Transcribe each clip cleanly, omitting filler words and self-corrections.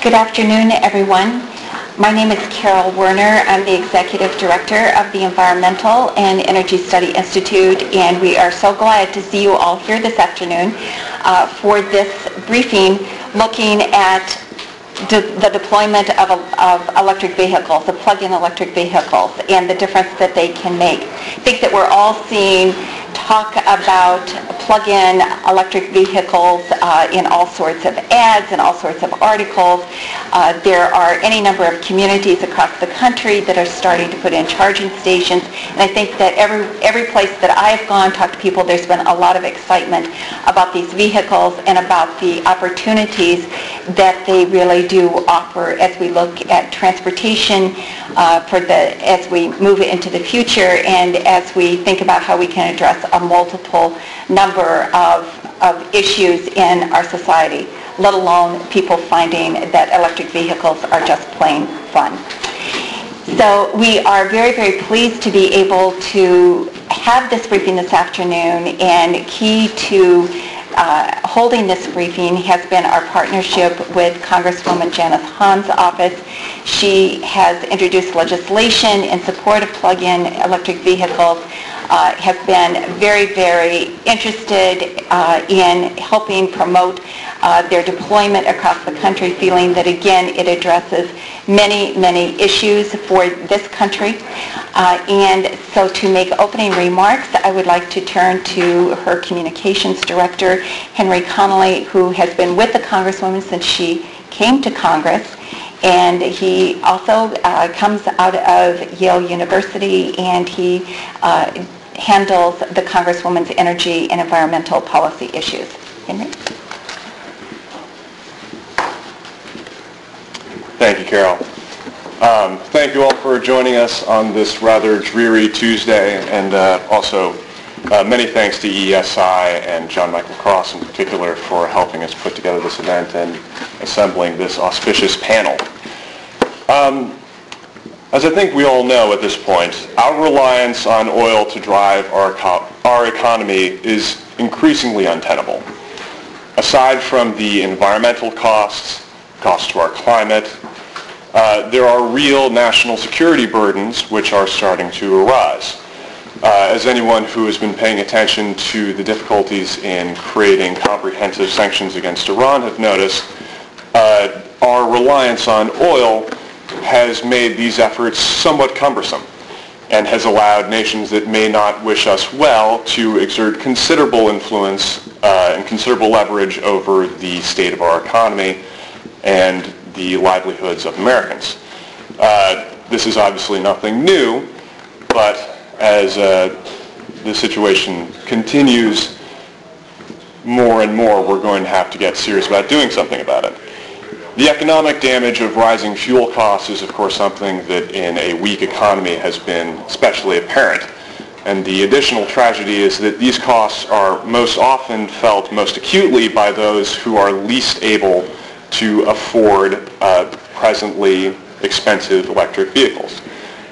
Good afternoon, everyone. My name is Carol Werner. I'm the Executive Director of the Environmental and Energy Study Institute, and we are so glad to see you all here this afternoon for this briefing looking at the deployment of electric vehicles, the plug-in electric vehicles, and the difference that they can make. I think that we're all seeing talk about plug-in electric vehicles in all sorts of ads and all sorts of articles. There are any number of communities across the country that are starting to put in charging stations, and I think that every place that I've gone, talked to people, there's been a lot of excitement about these vehicles and about the opportunities that they really do offer as we look at transportation as we move into the future, and as we think about how we can address a multiple number of issues in our society, let alone people finding that electric vehicles are just plain fun. So we are very, very pleased to be able to have this briefing this afternoon, and key to holding this briefing has been our partnership with Congresswoman Janice Hahn's office. She has introduced legislation in support of plug-in electric vehicles, has been very, very interested in helping promote their deployment across the country, feeling that, again, it addresses many, many issues for this country. And so to make opening remarks, I would like to turn to her communications director, Henry Connelly, who has been with the Congresswoman since she came to Congress. And he also comes out of Yale University, and he handles the Congresswoman's energy and environmental policy issues. Henry? Thank you, Carol. Thank you all for joining us on this rather dreary Tuesday, and also many thanks to EESI and John Michael Cross in particular for helping us put together this event and assembling this auspicious panel. As I think we all know at this point, our reliance on oil to drive our economy is increasingly untenable. Aside from the environmental costs to our climate, there are real national security burdens which are starting to arise. As anyone who has been paying attention to the difficulties in creating comprehensive sanctions against Iran have noticed, our reliance on oil has made these efforts somewhat cumbersome and has allowed nations that may not wish us well to exert considerable influence and considerable leverage over the state of our economy and the livelihoods of Americans. This is obviously nothing new, but as the situation continues more and more, we're going to have to get serious about doing something about it. The economic damage of rising fuel costs is, of course, something that in a weak economy has been especially apparent. And the additional tragedy is that these costs are most often felt most acutely by those who are least able to afford presently expensive electric vehicles.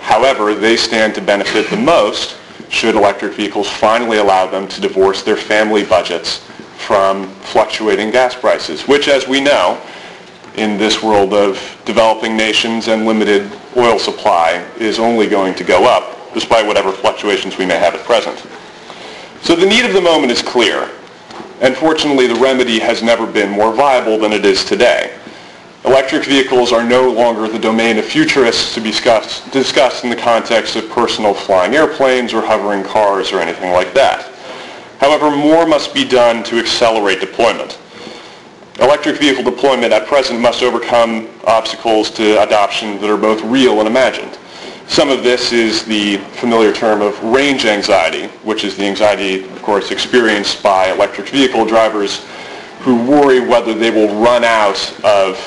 However, they stand to benefit the most should electric vehicles finally allow them to divorce their family budgets from fluctuating gas prices, which, as we know, in this world of developing nations and limited oil supply, is only going to go up, despite whatever fluctuations we may have at present. So the need of the moment is clear, and fortunately the remedy has never been more viable than it is today. Electric vehicles are no longer the domain of futurists to be discussed in the context of personal flying airplanes or hovering cars or anything like that. However, more must be done to accelerate deployment. Electric vehicle deployment at present must overcome obstacles to adoption that are both real and imagined. Some of this is the familiar term of range anxiety, which is the anxiety, of course, experienced by electric vehicle drivers who worry whether they will run out of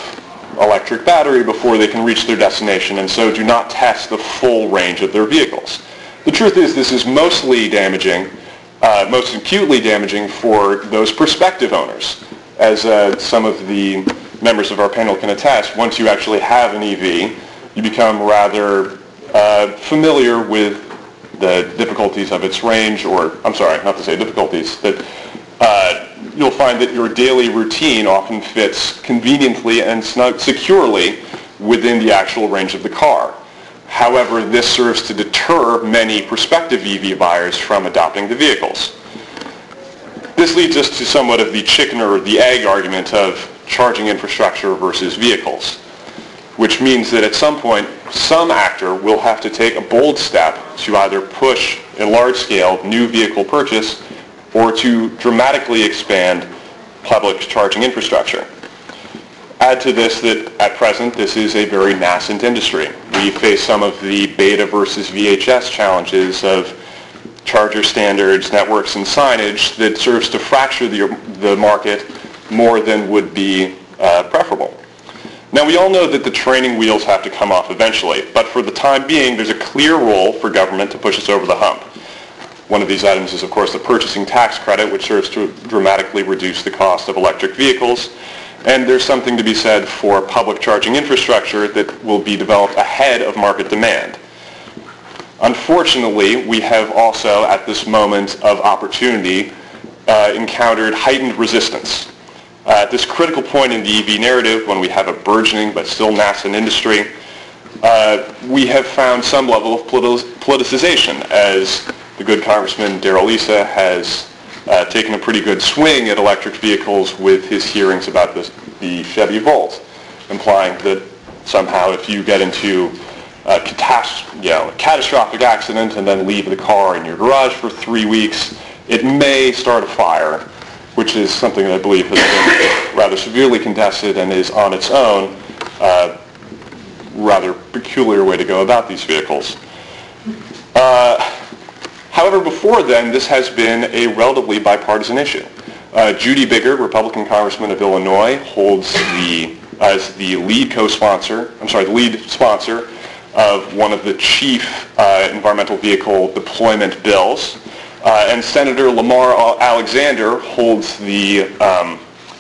electric battery before they can reach their destination, and so do not test the full range of their vehicles. The truth is, this is mostly damaging, most acutely damaging for those prospective owners. As some of the members of our panel can attest, once you actually have an EV, you become rather familiar with the difficulties of its range, or, I'm sorry, not to say difficulties, that you'll find that your daily routine often fits conveniently and securely within the actual range of the car. However, this serves to deter many prospective EV buyers from adopting the vehicles. This leads us to somewhat of the chicken or the egg argument of charging infrastructure versus vehicles, which means that at some point, some actor will have to take a bold step to either push a large-scale new vehicle purchase or to dramatically expand public charging infrastructure. Add to this that at present this is a very nascent industry. We face some of the beta versus VHS challenges of charger standards, networks, and signage that serves to fracture the market more than would be preferable. Now we all know that the training wheels have to come off eventually, but for the time being there's a clear role for government to push us over the hump. One of these items is, of course, the purchasing tax credit, which serves to dramatically reduce the cost of electric vehicles. And there's something to be said for public charging infrastructure that will be developed ahead of market demand. Unfortunately, we have also, at this moment of opportunity, encountered heightened resistance. At this critical point in the EV narrative, when we have a burgeoning but still nascent industry, we have found some level of politicization, as the good Congressman Darrell Issa has taken a pretty good swing at electric vehicles with his hearings about the Chevy Volt, implying that somehow if you get into a catastrophic accident and then leave the car in your garage for 3 weeks, it may start a fire, which is something that I believe has been rather severely contested and is on its own rather peculiar way to go about these vehicles. However, before then, this has been a relatively bipartisan issue. Judy Biggert, Republican Congressman of Illinois, holds the lead sponsor of one of the chief environmental vehicle deployment bills, and Senator Lamar Alexander holds the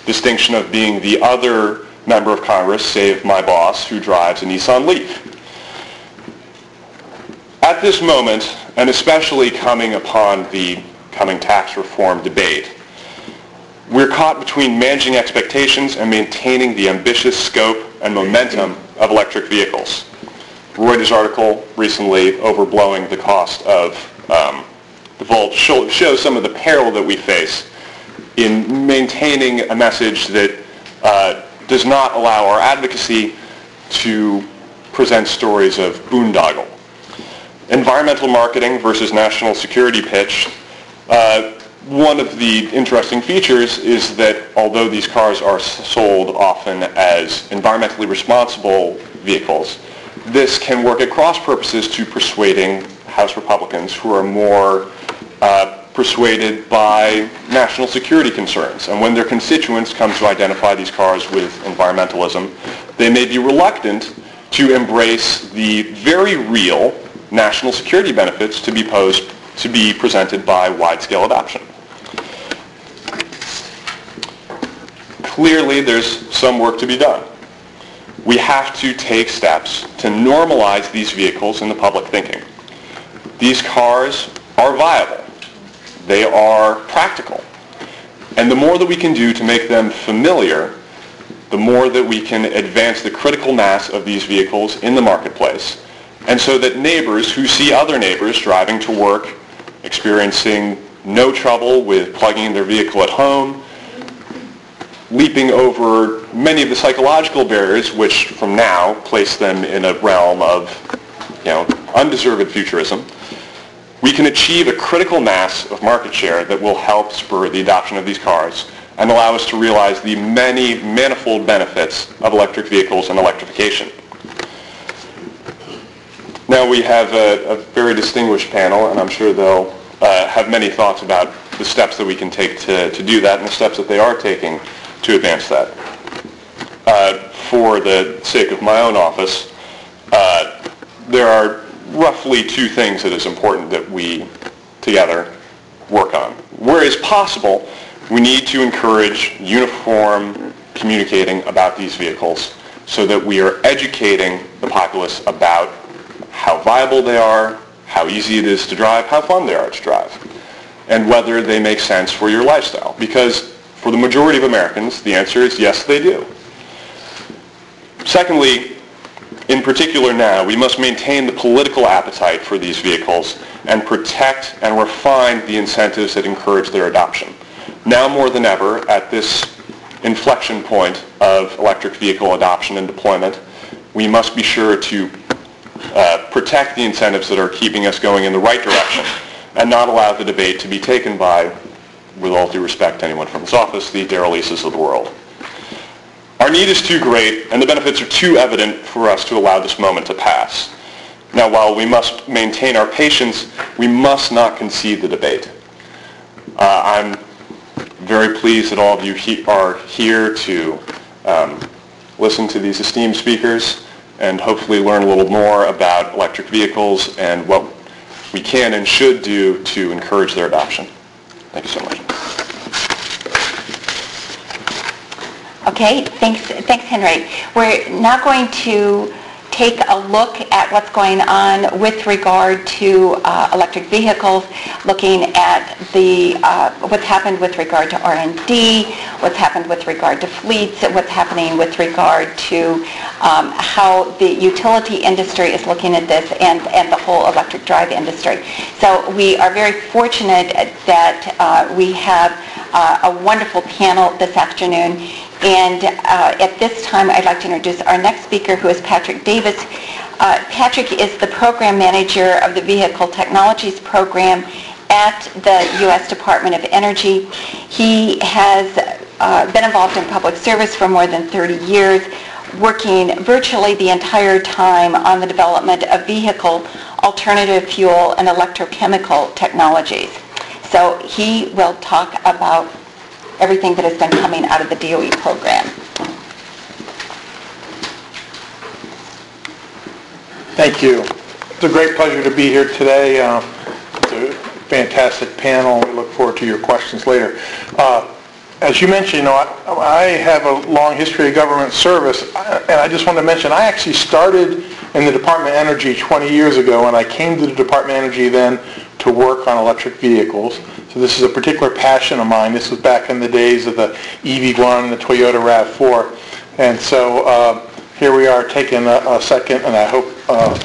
distinction of being the other member of Congress, save my boss, who drives a Nissan Leaf. At this moment, and especially coming upon the coming tax reform debate, we're caught between managing expectations and maintaining the ambitious scope and momentum of electric vehicles. Reuters article recently overblowing the cost of the Volt shows some of the peril that we face in maintaining a message that does not allow our advocacy to present stories of boondoggle. Environmental marketing versus national security pitch. One of the interesting features is that although these cars are sold often as environmentally responsible vehicles, this can work at cross purposes to persuading House Republicans who are more persuaded by national security concerns. And when their constituents come to identify these cars with environmentalism, they may be reluctant to embrace the very real national security benefits to be presented by wide-scale adoption. Clearly, there's some work to be done. We have to take steps to normalize these vehicles in the public thinking. These cars are viable. They are practical. And the more that we can do to make them familiar, the more that we can advance the critical mass of these vehicles in the marketplace. And so that neighbors who see other neighbors driving to work, experiencing no trouble with plugging in their vehicle at home, leaping over many of the psychological barriers which from now place them in a realm of, undeserved futurism, we can achieve a critical mass of market share that will help spur the adoption of these cars and allow us to realize the many manifold benefits of electric vehicles and electrification. Now we have a very distinguished panel, and I'm sure they'll have many thoughts about the steps that we can take to do that and the steps that they are taking to advance that. For the sake of my own office, there are roughly two things that is important that we together work on. Where is possible, we need to encourage uniform communicating about these vehicles so that we are educating the populace about how viable they are, how easy it is to drive, how fun they are to drive, and whether they make sense for your lifestyle. Because For the majority of Americans, the answer is yes, they do. Secondly, in particular now, we must maintain the political appetite for these vehicles and protect and refine the incentives that encourage their adoption. Now more than ever, at this inflection point of electric vehicle adoption and deployment, we must be sure to protect the incentives that are keeping us going in the right direction and not allow the debate to be taken by, with all due respect to anyone from this office, the Darrell Issas of the world. Our need is too great and the benefits are too evident for us to allow this moment to pass. Now, while we must maintain our patience, we must not concede the debate. I'm very pleased that all of you are here to listen to these esteemed speakers and hopefully learn a little more about electric vehicles and what we can and should do to encourage their adoption. Thank you so much. Okay, thanks Henry. We're now going to take a look at what's going on with regard to electric vehicles, looking at the what's happened with regard to R&D, what's happened with regard to fleets, what's happening with regard to how the utility industry is looking at this and the whole electric drive industry. So we are very fortunate that we have a wonderful panel this afternoon. And at this time, I'd like to introduce our next speaker, who is Patrick Davis. Patrick is the program manager of the Vehicle Technologies Program at the U.S. Department of Energy. He has been involved in public service for more than 30 years, working virtually the entire time on the development of vehicle, alternative fuel, and electrochemical technologies. So he will talk about everything that has been coming out of the DOE program. Thank you. It's a great pleasure to be here today. It's a fantastic panel. We look forward to your questions later. As you mentioned, you know, I have a long history of government service, and I just want to mention I actually started in the Department of Energy 20 years ago, and I came to the Department of Energy then to work on electric vehicles. So this is a particular passion of mine. This was back in the days of the EV1 and the Toyota RAV4. And so here we are taking a second and I hope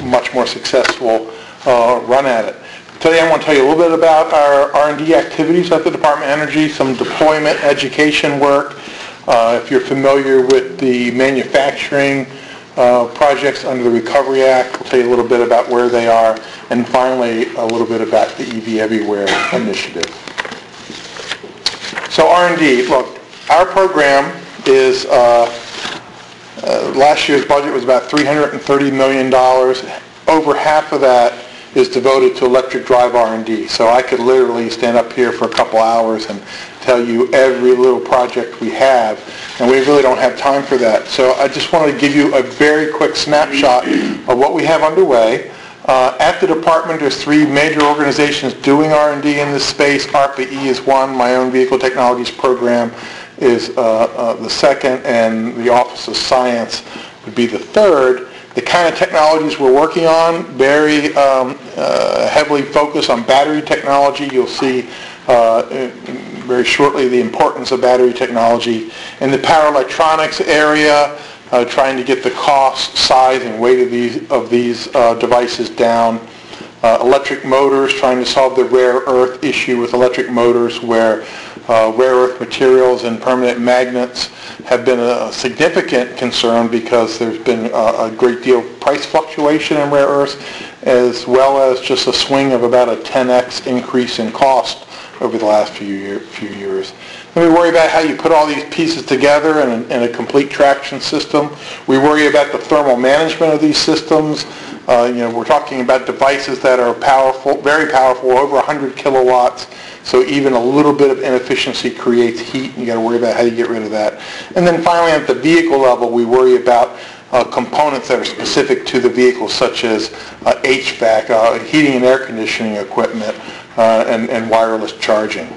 much more successful run at it. Today I want to tell you a little bit about our R&D activities at the Department of Energy, some deployment education work. If you're familiar with the manufacturing projects under the Recovery Act, we'll tell you a little bit about where they are, and finally a little bit about the EV Everywhere initiative. So R&D, look, our program is, last year's budget was about $330 million. Over half of that is devoted to electric drive R&D. So I could literally stand up here for a couple hours and tell you every little project we have, and we really don't have time for that. So I just wanted to give you a very quick snapshot of what we have underway. At the department, there's three major organizations doing R&D in this space. ARPA-E is one, my own Vehicle Technologies Program is the second, and the Office of Science would be the third. The kind of technologies we're working on, very heavily focused on battery technology. You'll see very shortly the importance of battery technology. In the power electronics area, trying to get the cost, size, and weight of these devices down. Electric motors, trying to solve the rare earth issue with electric motors where rare earth materials and permanent magnets have been a significant concern because there's been a great deal of price fluctuation in rare earths, as well as just a swing of about a 10x increase in cost over the last few years. Then we worry about how you put all these pieces together in a complete traction system. We worry about the thermal management of these systems. You know, we're talking about devices that are powerful, very powerful, over 100 kilowatts. So even a little bit of inefficiency creates heat, and you got to worry about how you get rid of that. And then finally, at the vehicle level, we worry about components that are specific to the vehicle, such as HVAC, heating and air conditioning equipment, and wireless charging.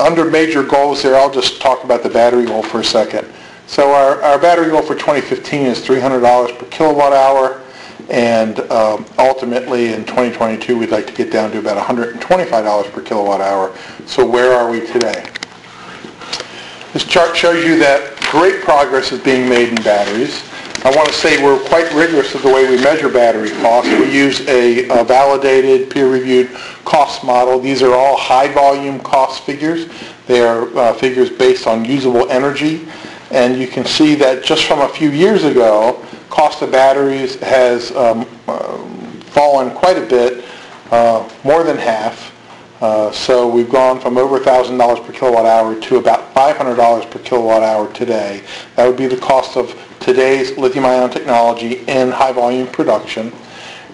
Under major goals there, I'll just talk about the battery goal for a second. So our battery goal for 2015 is $300 per kilowatt hour, and ultimately in 2022 we'd like to get down to about $125 per kilowatt hour. So where are we today? This chart shows you that great progress is being made in batteries. I want to say we're quite rigorous of the way we measure battery costs. We use a validated, peer-reviewed cost model. These are all high-volume cost figures. They are figures based on usable energy. And you can see that just from a few years ago, cost of batteries has fallen quite a bit, more than half. So we've gone from over $1,000 per kilowatt hour to about $500 per kilowatt hour today. That would be the cost of today's lithium-ion technology in high-volume production.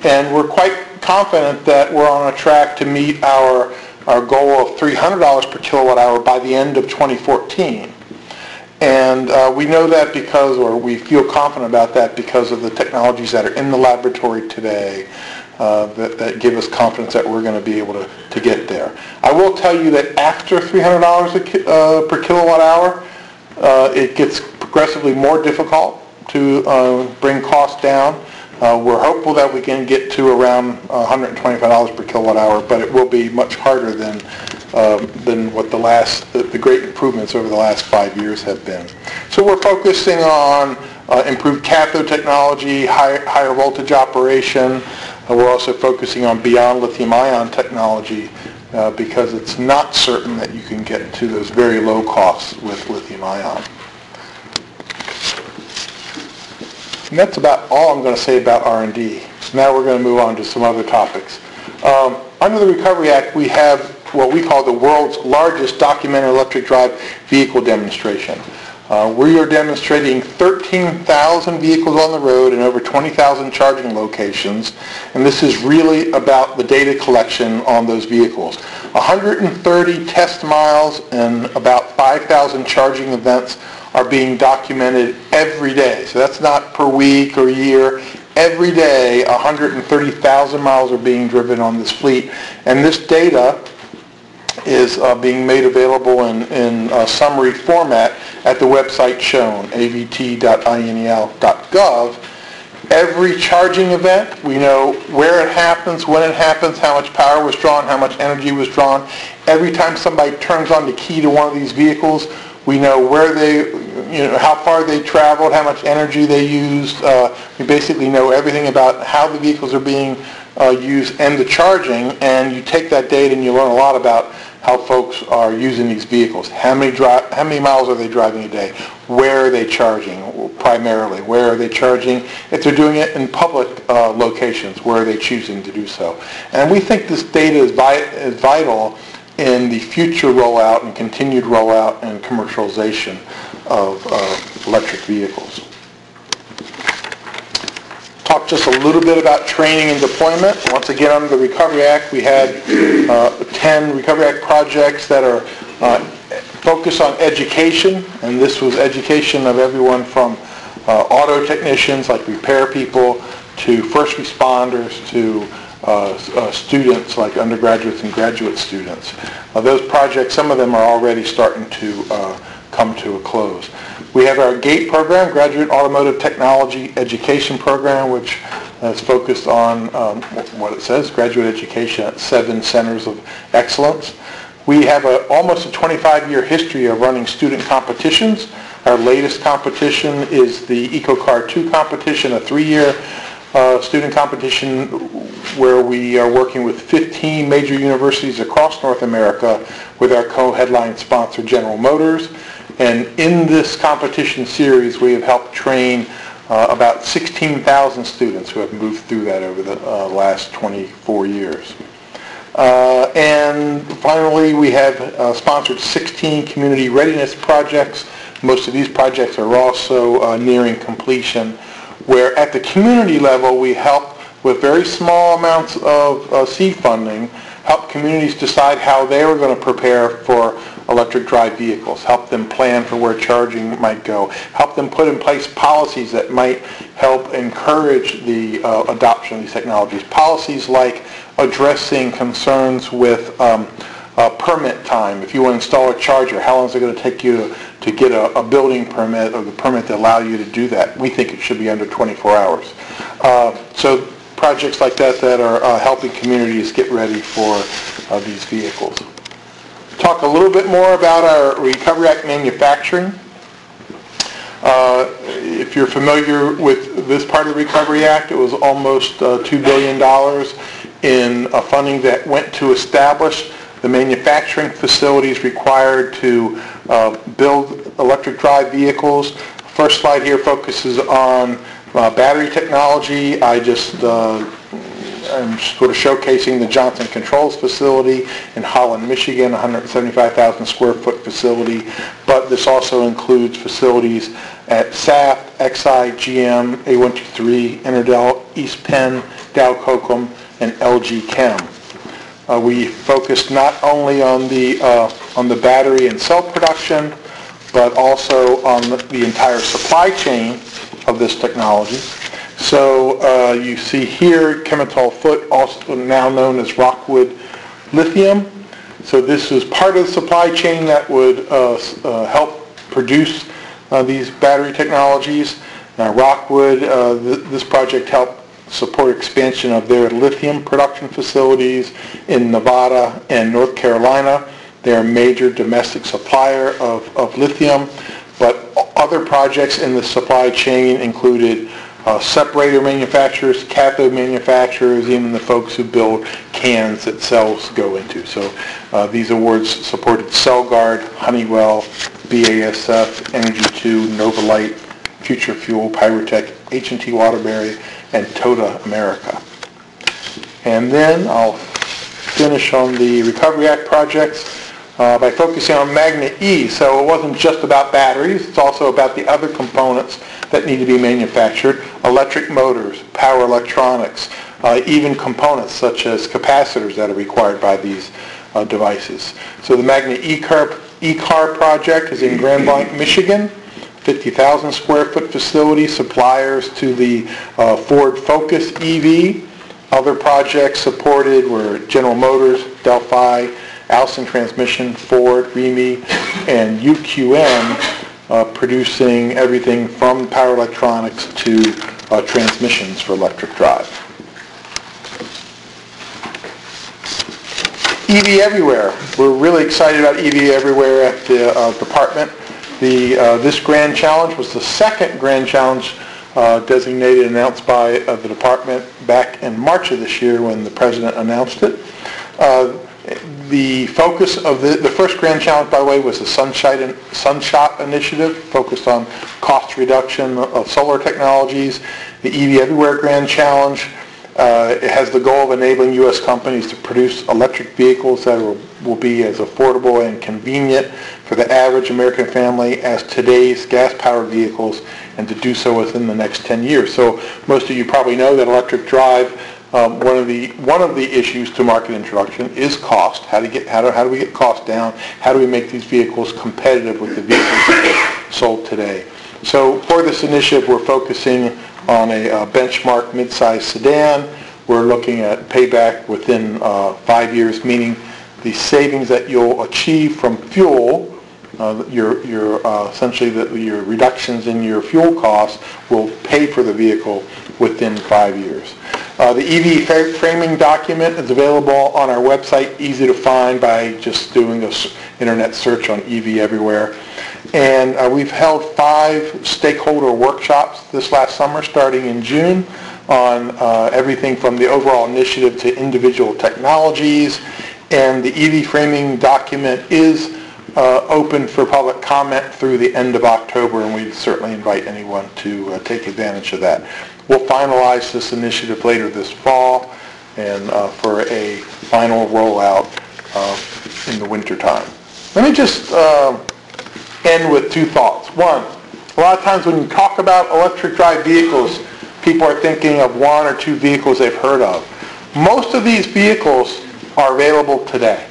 And we're quite confident that we're on a track to meet our goal of $300 per kilowatt hour by the end of 2014. And we know that because, or we feel confident about that because of the technologies that are in the laboratory today that give us confidence that we're going to be able to get there. I will tell you that after $300 per kilowatt hour, it gets progressively more difficult to bring costs down. We're hopeful that we can get to around $125 per kilowatt hour, but it will be much harder than what the great improvements over the last 5 years have been. So we're focusing on improved cathode technology, higher voltage operation. We're also focusing on beyond lithium-ion technology because it's not certain that you can get to those very low costs with lithium-ion. And that's about all I'm going to say about R&D. Now we're going to move on to some other topics. Under the Recovery Act, we have what we call the world's largest documented electric drive vehicle demonstration. We are demonstrating 13,000 vehicles on the road and over 20,000 charging locations. And this is really about the data collection on those vehicles. 130 test miles and about 5,000 charging events are being documented every day. So that's not per week or year. Every day, 130,000 miles are being driven on this fleet. And this data is being made available in summary format at the website shown, avt.inel.gov. Every charging event, we know where it happens, when it happens, how much power was drawn, how much energy was drawn. Every time somebody turns on the key to one of these vehicles, we know where they, how far they traveled, how much energy they used. We basically know everything about how the vehicles are being used and the charging. And you take that data and you learn a lot about how folks are using these vehicles. How many miles are they driving a day? Where are they charging primarily? Where are they charging? If they're doing it in public locations, where are they choosing to do so? And we think this data is vital in the future rollout and continued rollout and commercialization of electric vehicles. Talk just a little bit about training and deployment. Once again, under the Recovery Act, we had 10 Recovery Act projects that are focused on education, and this was education of everyone from auto technicians, like repair people, to first responders, to students like undergraduates and graduate students. Those projects, some of them are already starting to come to a close. We have our GATE program, Graduate Automotive Technology Education Program, which is focused on what it says, graduate education at 7 centers of excellence. We have almost a 25-year history of running student competitions. Our latest competition is the EcoCar 2 competition, a 3-year student competition where we are working with 15 major universities across North America with our co-headline sponsor, General Motors. And in this competition series, we have helped train about 16,000 students who have moved through that over the last 24 years. And finally, we have sponsored 16 community readiness projects. Most of these projects are also nearing completion, where at the community level we help with very small amounts of seed funding, help communities decide how they are going to prepare for electric drive vehicles, help them plan for where charging might go, help them put in place policies that might help encourage the adoption of these technologies. Policies like addressing concerns with permit time. If you want to install a charger, how long is it going to take you to get a building permit or the permit that allow you to do that? We think it should be under 24 hours. So projects like that are helping communities get ready for these vehicles. talk a little bit more about our Recovery Act manufacturing. If you're familiar with this part of the Recovery Act, it was almost $2 billion in funding that went to establish the manufacturing facilities required to build electric drive vehicles. First slide here focuses on battery technology. I'm sort of showcasing the Johnson Controls facility in Holland, Michigan, 175,000 square foot facility, but this also includes facilities at Saft, XIGM, A123, Interdell, East Penn, Dow Cochem, and LG Chem. We focused not only on the battery and cell production, but also on the entire supply chain of this technology. So you see here Chemetall Foote, also now known as Rockwood Lithium. So this is part of the supply chain that would help produce these battery technologies. Now Rockwood, this project helped support expansion of their lithium production facilities in Nevada and North Carolina. They're a major domestic supplier of lithium, but other projects in the supply chain included separator manufacturers, cathode manufacturers, even the folks who build cans that cells go into. So these awards supported CellGuard, Honeywell, BASF, Energy2, Novolite, Future Fuel, Pyrotech, H&T Waterbury, and TOTA America. And then I'll finish on the Recovery Act projects by focusing on Magna E. So it wasn't just about batteries, it's also about the other components that need to be manufactured: electric motors, power electronics, even components such as capacitors that are required by these devices. So the Magna E-Car project is in Grand Blanc, Michigan, 50,000 square foot facility, suppliers to the Ford Focus EV. Other projects supported were General Motors, Delphi, Allison Transmission, Ford, Remy, and UQM, producing everything from power electronics to transmissions for electric drive. EV Everywhere. We're really excited about EV Everywhere at the department. This grand challenge was the second grand challenge designated and announced by the department back in March of this year when the president announced it. The focus of the first grand challenge, by the way, was the Sunshot Initiative, focused on cost reduction of solar technologies. The EV Everywhere Grand Challenge it has the goal of enabling U.S. companies to produce electric vehicles that will be as affordable and convenient for the average American family as today's gas-powered vehicles, and to do so within the next 10 years. So most of you probably know that electric drive, one of the issues to market introduction is cost. How do we get cost down? How do we make these vehicles competitive with the vehicles sold today? So for this initiative, we're focusing on a benchmark mid-size sedan. We're looking at payback within 5 years, meaning the savings that you'll achieve from fuel, essentially your reductions in your fuel costs will pay for the vehicle within 5 years. The EV framing document is available on our website, easy to find by just doing an internet search on EV Everywhere. And we've held 5 stakeholder workshops this last summer, starting in June, on everything from the overall initiative to individual technologies. And the EV framing document is open for public comment through the end of October, and we certainly invite anyone to take advantage of that. We'll finalize this initiative later this fall and for a final rollout in the wintertime. Let me just end with 2 thoughts. One, a lot of times when you talk about electric drive vehicles, people are thinking of 1 or 2 vehicles they've heard of. Most of these vehicles are available today.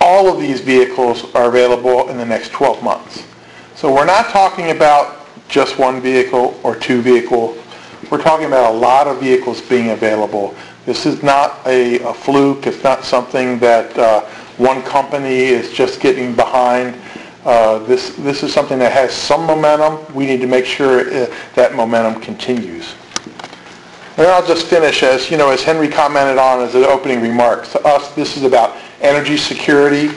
All of these vehicles are available in the next 12 months. So we're not talking about just 1 vehicle or 2 vehicles. We're talking about a lot of vehicles being available. This is not a fluke. It's not something that one company is just getting behind. This is something that has some momentum. We need to make sure that momentum continues. And I'll just finish, as you know, as Henry commented on as an opening remark, to us this is about energy security.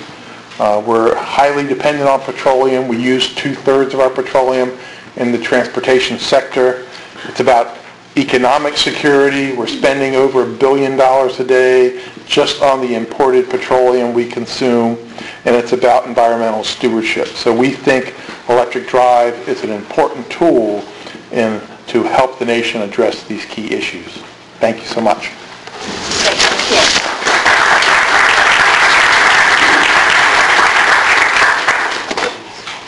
We're highly dependent on petroleum. We use 2/3 of our petroleum in the transportation sector. It's about economic security. We're spending over $1 billion a day just on the imported petroleum we consume, and it's about environmental stewardship. So we think electric drive is an important tool to help the nation address these key issues. Thank you so much.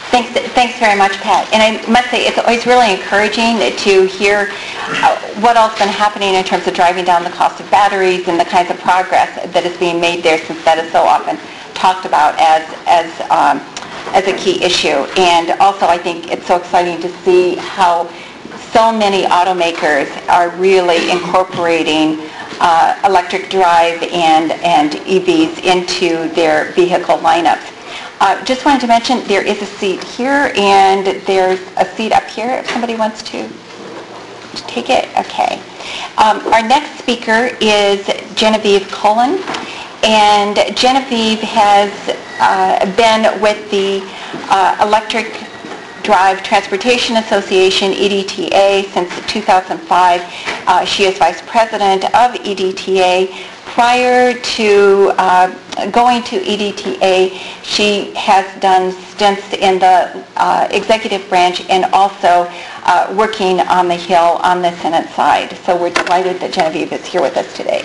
Thank you. Thanks very much, Pat. And I must say, it's always really encouraging to hear what else has been happening in terms of driving down the cost of batteries and the kinds of progress that is being made there, since that is so often talked about as a key issue. And also, I think it's so exciting to see how so many automakers are really incorporating electric drive and EVs into their vehicle lineups. Just wanted to mention there is a seat here and there's a seat up here if somebody wants to take it. Okay. Our next speaker is Genevieve Cullen, and Genevieve has been with the Electric Drive Transportation Association, EDTA, since 2005. She is vice president of EDTA. Prior to going to EDTA, she has done stints in the executive branch and also working on the Hill on the Senate side. So we're delighted that Genevieve is here with us today.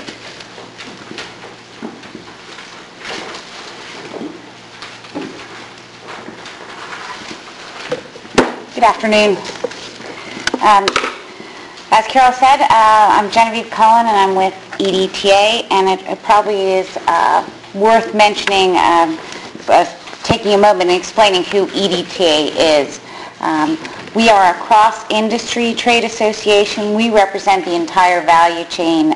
Good afternoon. As Carol said, I'm Genevieve Cullen and I'm with EDTA, and it probably is worth mentioning, taking a moment and explaining who EDTA is. We are a cross-industry trade association. We represent the entire value chain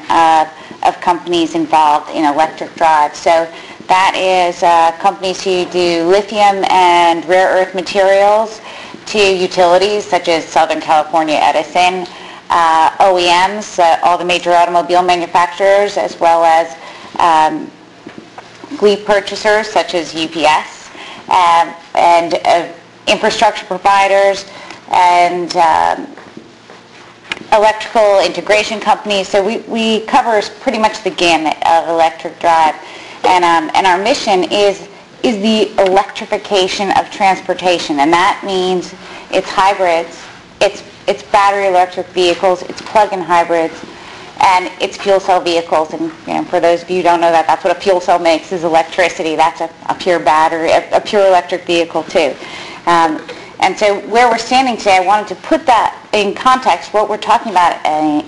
of companies involved in electric drive. So that is companies who do lithium and rare earth materials, to utilities such as Southern California Edison, OEMs, all the major automobile manufacturers, as well as fleet purchasers such as UPS, and infrastructure providers, and electrical integration companies. So we cover pretty much the gamut of electric drive, and our mission is the electrification of transportation, and that means it's hybrids, it's battery electric vehicles, it's plug-in hybrids, and it's fuel cell vehicles. And you know, for those of you who don't know that, that's what a fuel cell makes, is electricity. That's a pure battery, a pure electric vehicle too. And so where we're standing today, I wanted to put that in context, what we're talking about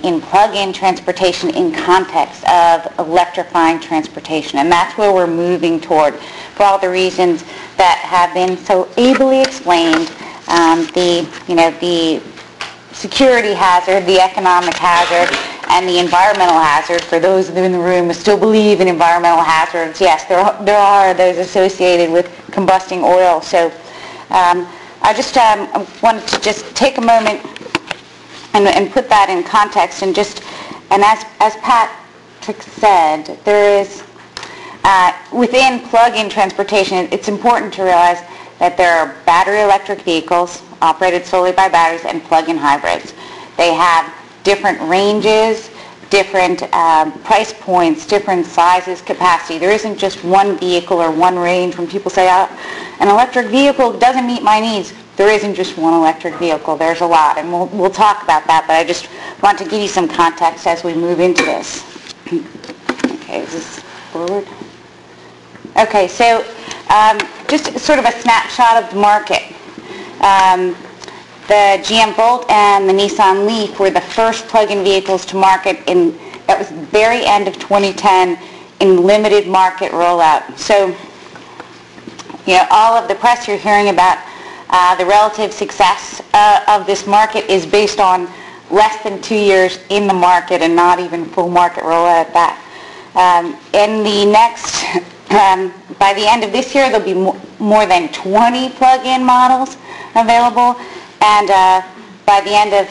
in plug-in transportation in context of electrifying transportation. And that's where we're moving toward, for all the reasons that have been so ably explained, the security hazard, the economic hazard, and the environmental hazard. For those in the room who still believe in environmental hazards, yes, there are those associated with combusting oil. So I just wanted to just take a moment and put that in context, and as Patrick said, there is within plug-in transportation, it's important to realize that there are battery electric vehicles operated solely by batteries and plug-in hybrids. They have different ranges, different price points, different sizes, capacity. There isn't just one vehicle or one range. When people say, oh, an electric vehicle doesn't meet my needs, there isn't just one electric vehicle. There's a lot, and we'll talk about that, but I just want to give you some context as we move into this. Okay, is this forward? Okay, so just sort of a snapshot of the market. The GM Volt and the Nissan Leaf were the first plug-in vehicles to market that was the very end of 2010 in limited market rollout. So, you know, all of the press you're hearing about the relative success of this market is based on less than 2 years in the market and not even full market rollout at that. In the next, by the end of this year, there'll be more than 20 plug-in models available, and by the end of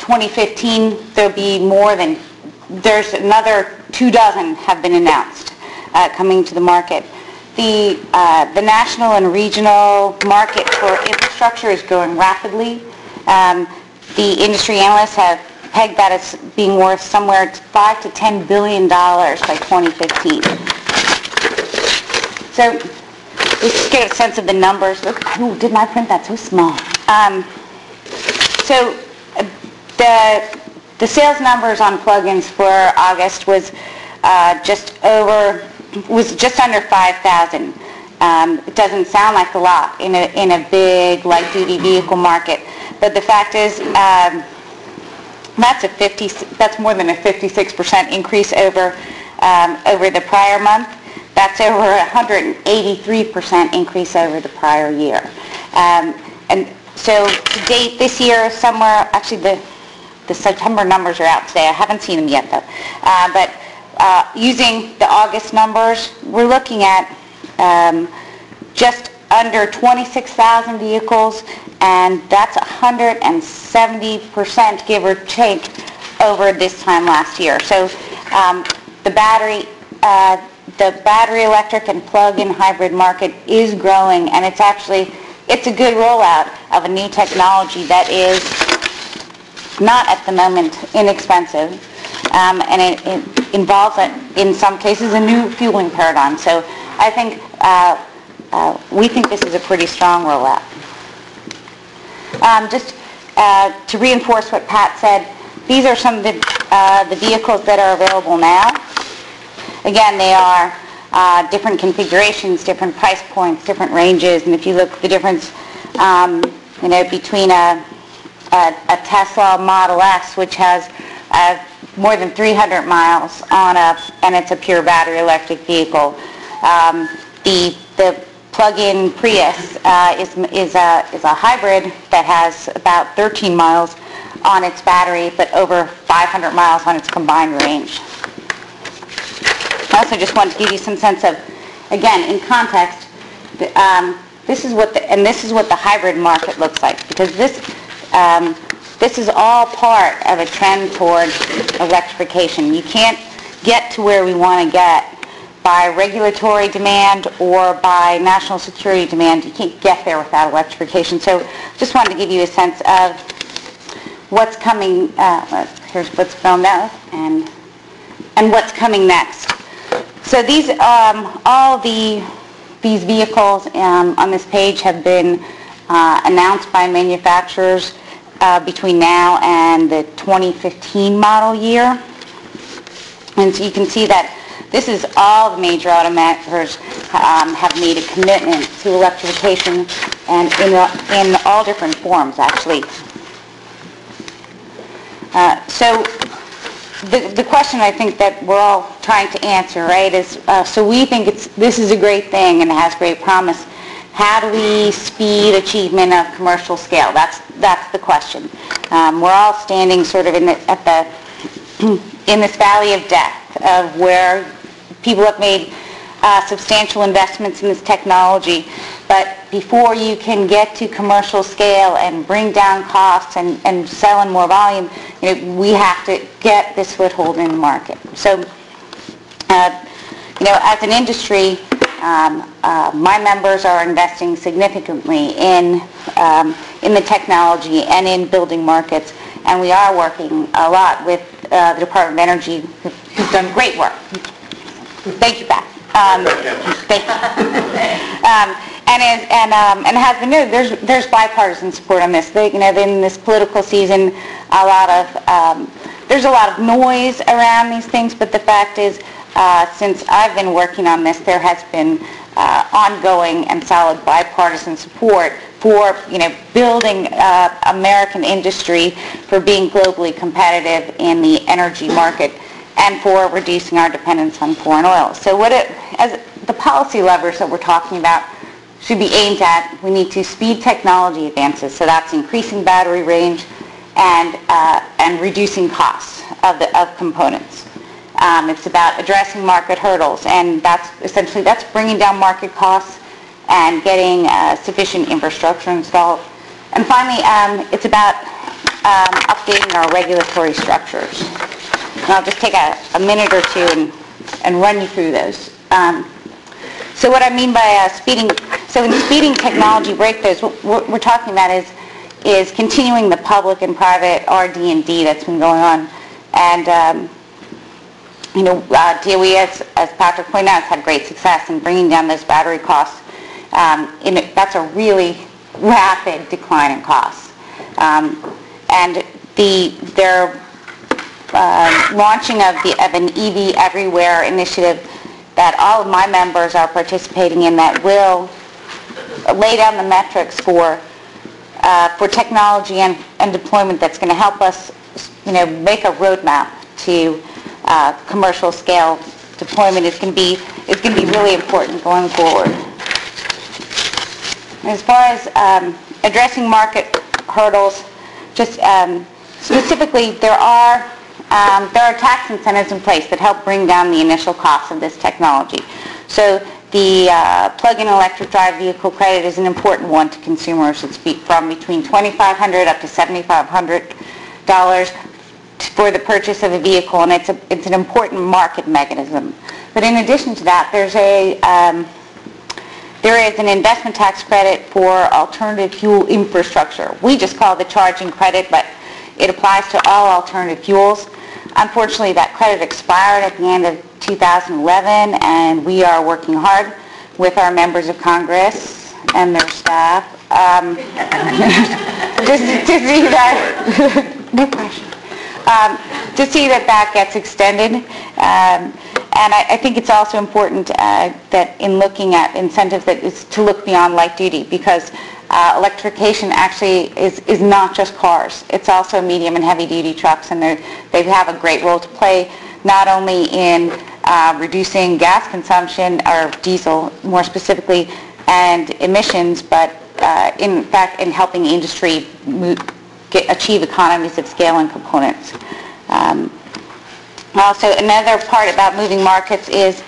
2015, there'll be more than, there's another 24 have been announced coming to the market. The national and regional market for infrastructure is growing rapidly. The industry analysts have pegged that as being worth somewhere $5 to $10 billion by 2015. So let's get a sense of the numbers. Look, oh, didn't I print that so small? So the sales numbers on plug-ins for August was just under 5,000. It doesn't sound like a lot in a big light-duty vehicle market, but the fact is that's more than a 56% increase over the prior month. That's over a 183% increase over the prior year. And so to date this year, somewhere, actually the September numbers are out today. I haven't seen them yet though. But using the August numbers, we're looking at just under 26,000 vehicles, and that's 170% give or take over this time last year. So the battery electric and plug-in hybrid market is growing, and it's actually, it's a good rollout of a new technology that is not at the moment inexpensive, and it involves, in some cases, a new fueling paradigm. So I think we think this is a pretty strong rollout. Just to reinforce what Pat said, these are some of the vehicles that are available now. Again, they are different configurations, different price points, different ranges, and if you look at the difference between a Tesla Model S, which has more than 300 miles on up, and it's a pure battery electric vehicle. The plug-in Prius is a hybrid that has about 13 miles on its battery, but over 500 miles on its combined range. I also just wanted to give you some sense of, again, in context, this is what the hybrid market looks like, because this is all part of a trend towards electrification. You can't get to where we want to get by regulatory demand or by national security demand. You can't get there without electrification. So just wanted to give you a sense of what's coming, here's what's filmed out, and what's coming next. So these, all these vehicles on this page have been announced by manufacturers between now and the 2015 model year. And so you can see that this is all the major automakers have made a commitment to electrification, and in all different forms, actually. So the question I think that we're all trying to answer, right, is so we think this is a great thing and it has great promise. How do we speed achievement of commercial scale? That's the question. We're all standing sort of in this valley of death of where people have made substantial investments in this technology, but before you can get to commercial scale and bring down costs and sell in more volume, we have to get this foothold in the market. So, as an industry, my members are investing significantly in the technology and in building markets, and we are working a lot with the Department of Energy, who's done great work. Thank you, Pat. Thank you. And has been noted, there's bipartisan support on this. In this political season, there's a lot of noise around these things. But the fact is, since I've been working on this, there has been ongoing and solid bipartisan support for building American industry, for being globally competitive in the energy market, and for reducing our dependence on foreign oil. So as the policy levers that we're talking about should be aimed at, we need to speed technology advances. So that's increasing battery range and reducing costs of components. It's about addressing market hurdles, and that's bringing down market costs and getting sufficient infrastructure installed. And finally, it's about updating our regulatory structures. And I'll just take a minute or two and run you through those. So what I mean by speeding, so in speeding technology breakthroughs, what we're talking about is continuing the public and private RD&D that's been going on. And you know, DOE, as Patrick pointed out, has had great success in bringing down those battery costs. That's a really rapid decline in costs. And their launching of an EV Everywhere initiative that all of my members are participating in, that will lay down the metrics for technology and deployment that's going to help us, you know, make a roadmap to commercial scale deployment. Is going to be really important going forward. As far as addressing market hurdles, just specifically, there are tax incentives in place that help bring down the initial costs of this technology. So the plug-in electric drive vehicle credit is an important one to consumers. It's from between $2,500 up to $7,500 for the purchase of a vehicle, and it's an important market mechanism. But in addition to that, there is an investment tax credit for alternative fuel infrastructure. We just call it the charging credit, but it applies to all alternative fuels. Unfortunately, that credit expired at the end of 2011, and we are working hard with our members of Congress and their staff to see that gets extended. And I think it's also important that in looking at incentives, that is to look beyond light duty, because electrification actually is not just cars. It's also medium and heavy duty trucks, and they have a great role to play, not only in reducing gas consumption, or diesel more specifically, and emissions, but in fact in helping industry achieve economies of scale and components. Also, another part about moving markets is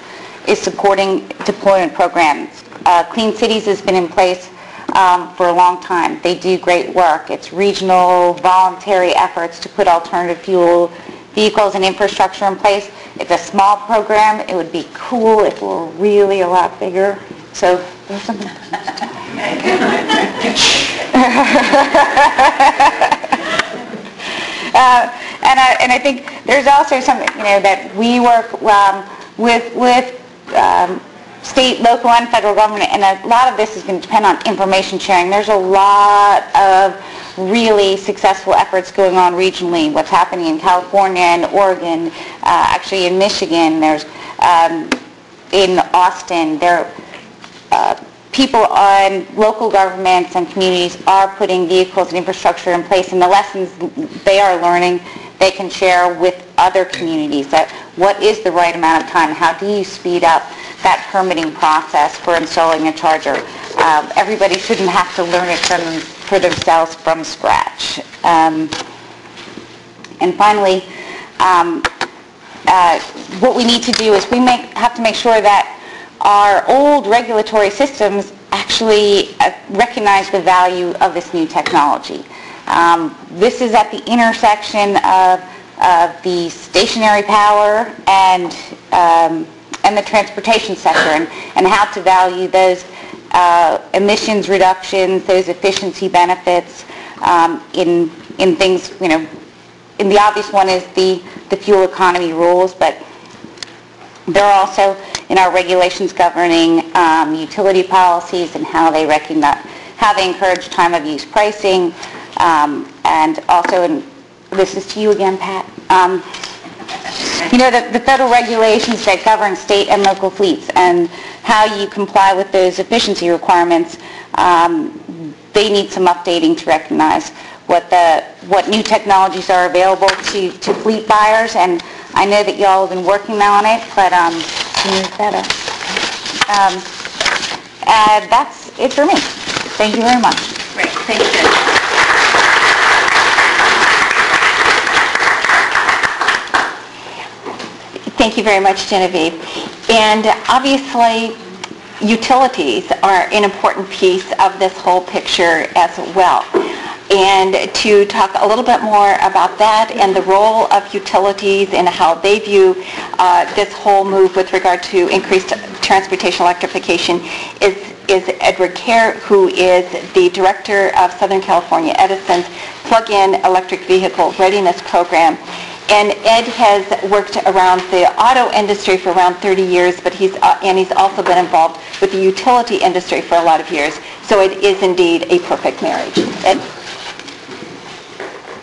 supporting deployment programs. Clean Cities has been in place for a long time. They do great work. It's regional, voluntary efforts to put alternative fuel vehicles and infrastructure in place. It's a small program. It would be cool if it were really a lot bigger. So there's something. And I think there's also some, you know, that we work with state, local, and federal government, and a lot of this is going to depend on information sharing. There's a lot of really successful efforts going on regionally. What's happening in California and Oregon, actually in Michigan, there's in Austin, there. People on local governments and communities are putting vehicles and infrastructure in place, and the lessons they are learning they can share with other communities. That what is the right amount of time? How do you speed up that permitting process for installing a charger? Everybody shouldn't have to learn it for themselves from scratch. And finally, what we need to do is we have to make sure that our old regulatory systems actually recognize the value of this new technology. This is at the intersection of the stationary power and the transportation sector, and how to value those emissions reductions, those efficiency benefits in things, you know, in the obvious one is the fuel economy rules, but there are also in our regulations governing utility policies and how they recognize, how they encourage time of use pricing, and also, in, this is to you again, Pat, you know, the federal regulations that govern state and local fleets and how you comply with those efficiency requirements, they need some updating to recognize what new technologies are available to fleet buyers, and I know that y'all have been working on it, but better. That's it for me. Thank you very much. Great. Thank you. Thank you very much, Genevieve. And obviously, utilities are an important piece of this whole picture as well. and to talk a little bit more about that and the role of utilities and how they view this whole move with regard to increased transportation electrification is Edward Kerr, who is the director of Southern California Edison's Plug-in Electric Vehicle Readiness Program. And Ed has worked around the auto industry for around 30 years, but he's also been involved with the utility industry for a lot of years. So it is indeed a perfect marriage. Ed?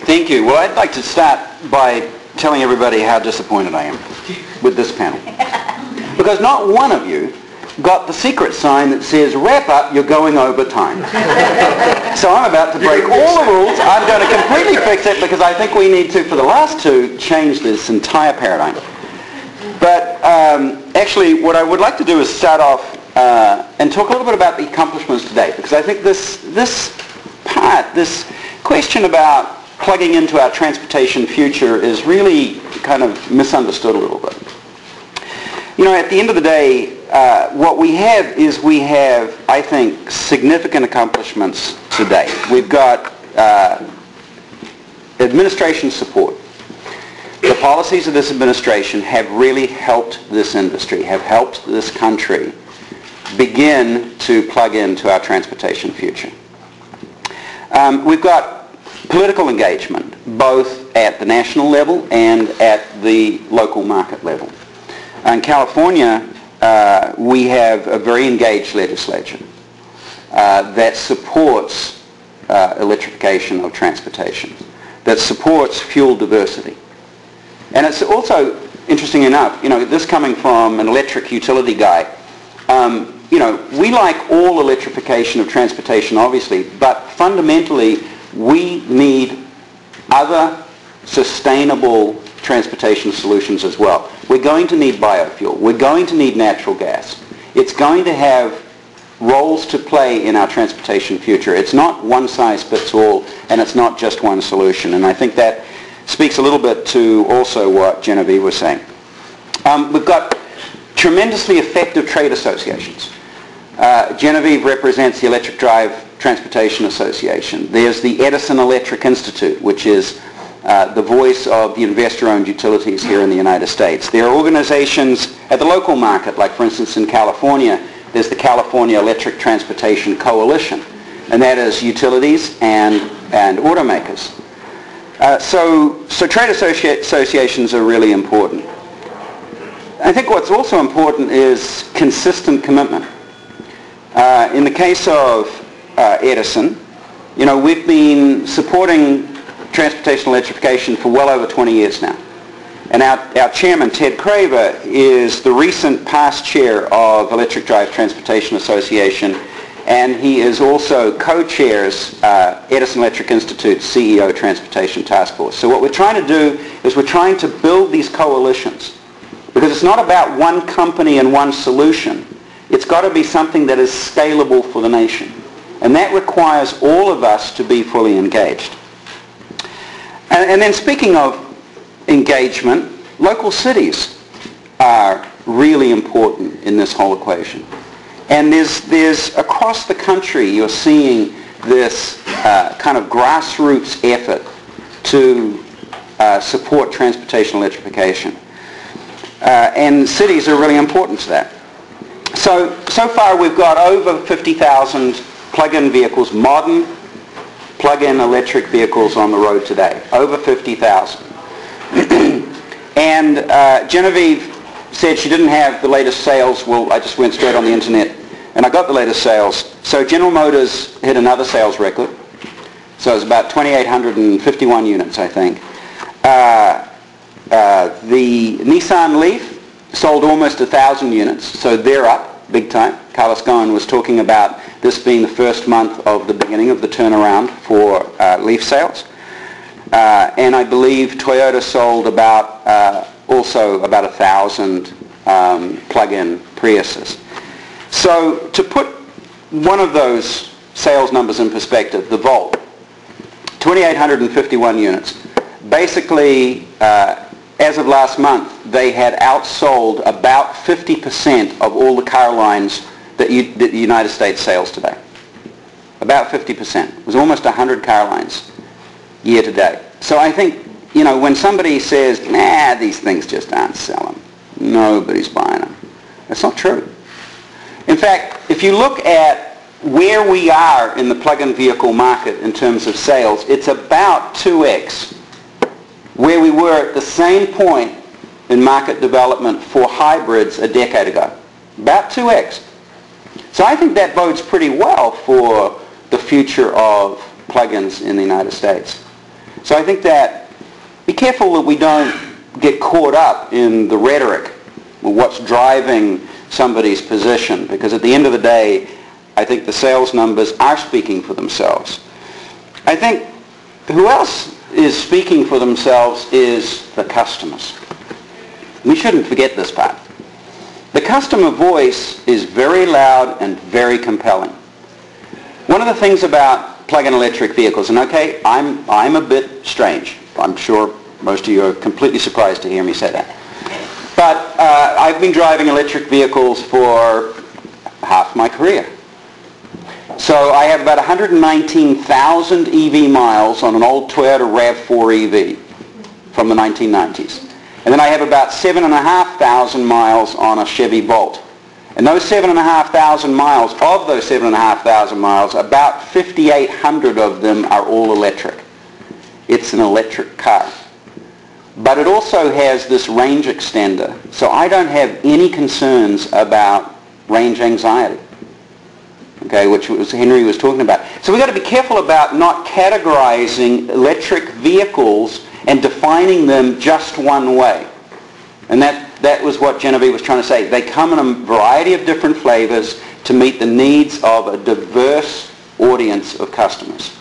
Thank you. Well, I'd like to start by telling everybody how disappointed I am with this panel. Because not one of you got the secret sign that says, wrap up, you're going over time. So I'm about to break all the rules. I'm going to completely fix it because I think we need to, for the last two, change this entire paradigm. But actually, what I would like to do is start off and talk a little bit about the accomplishments today, because I think this question about plugging into our transportation future is really kind of misunderstood a little bit. You know, at the end of the day, what we have is I think, significant accomplishments today. We've got administration support. The policies of this administration have really helped this industry, have helped this country begin to plug into our transportation future. We've got political engagement, both at the national level and at the local market level. In California, we have a very engaged legislature that supports electrification of transportation, that supports fuel diversity. And it's also, interesting enough, you know, this coming from an electric utility guy, you know, we like all electrification of transportation, obviously, but fundamentally, we need other sustainable transportation solutions as well. We're going to need biofuel. We're going to need natural gas. It's going to have roles to play in our transportation future. It's not one size fits all, and it's not just one solution. And I think that speaks a little bit to also what Genevieve was saying. We've got tremendously effective trade associations. Genevieve represents the Electric Drive Transportation Association. There's the Edison Electric Institute, which is the voice of the investor-owned utilities here in the United States. There are organizations at the local market, like for instance in California, there's the California Electric Transportation Coalition, and that is utilities and automakers. So trade associations are really important. I think what's also important is consistent commitment. In the case of Edison, you know, we've been supporting transportation electrification for well over 20 years now. And our chairman, Ted Craver, is the recent past chair of Electric Drive Transportation Association, and he is also co-chairs Edison Electric Institute's CEO Transportation Task Force. So what we're trying to do is we're trying to build these coalitions, because it's not about one company and one solution. It's got to be something that is scalable for the nation. And that requires all of us to be fully engaged. And then speaking of engagement, local cities are really important in this whole equation. And there's across the country, you're seeing this kind of grassroots effort to support transportation electrification. And cities are really important to that. So far we've got over 50,000 plug-in vehicles, modern plug-in electric vehicles on the road today, over 50,000. And Genevieve said she didn't have the latest sales. Well, I just went straight on the internet and I got the latest sales. So General Motors hit another sales record. So it was about 2,851 units, I think. The Nissan Leaf sold almost 1,000 units, so they're up big time. Carlos Ghosn was talking about this being the first month of the beginning of the turnaround for Leaf sales. And I believe Toyota sold about, also about 1,000 plug-in Priuses. So to put one of those sales numbers in perspective, the Volt, 2,851 units. Basically, as of last month, they had outsold about 50% of all the car lines that the United States sales today. about 50%. It was almost 100 car lines year to date. So I think, you know, when somebody says, nah, these things just aren't selling, nobody's buying them, that's not true. In fact, if you look at where we are in the plug-in vehicle market in terms of sales, it's about 2x where we were at the same point in market development for hybrids a decade ago. About 2x. So I think that bodes pretty well for the future of plug-ins in the United States. So I think that, be careful that we don't get caught up in the rhetoric of what's driving somebody's position, because at the end of the day, I think the sales numbers are speaking for themselves. I think who else is speaking for themselves is the customers. We shouldn't forget this part. The customer voice is very loud and very compelling. One of the things about plug-in electric vehicles, and okay, I'm a bit strange. I'm sure most of you are completely surprised to hear me say that. But I've been driving electric vehicles for half my career. So I have about 119,000 EV miles on an old Toyota RAV4 EV from the 1990s. And then I have about 7,500 miles on a Chevy Volt. And those 7,500 miles, of those 7,500 miles, about 5,800 of them are all electric. It's an electric car. But it also has this range extender. So I don't have any concerns about range anxiety, okay, which was Henry was talking about. So we've got to be careful about not categorizing electric vehicles and defining them just one way. And that was what Genevieve was trying to say. They come in a variety of different flavors to meet the needs of a diverse audience of customers.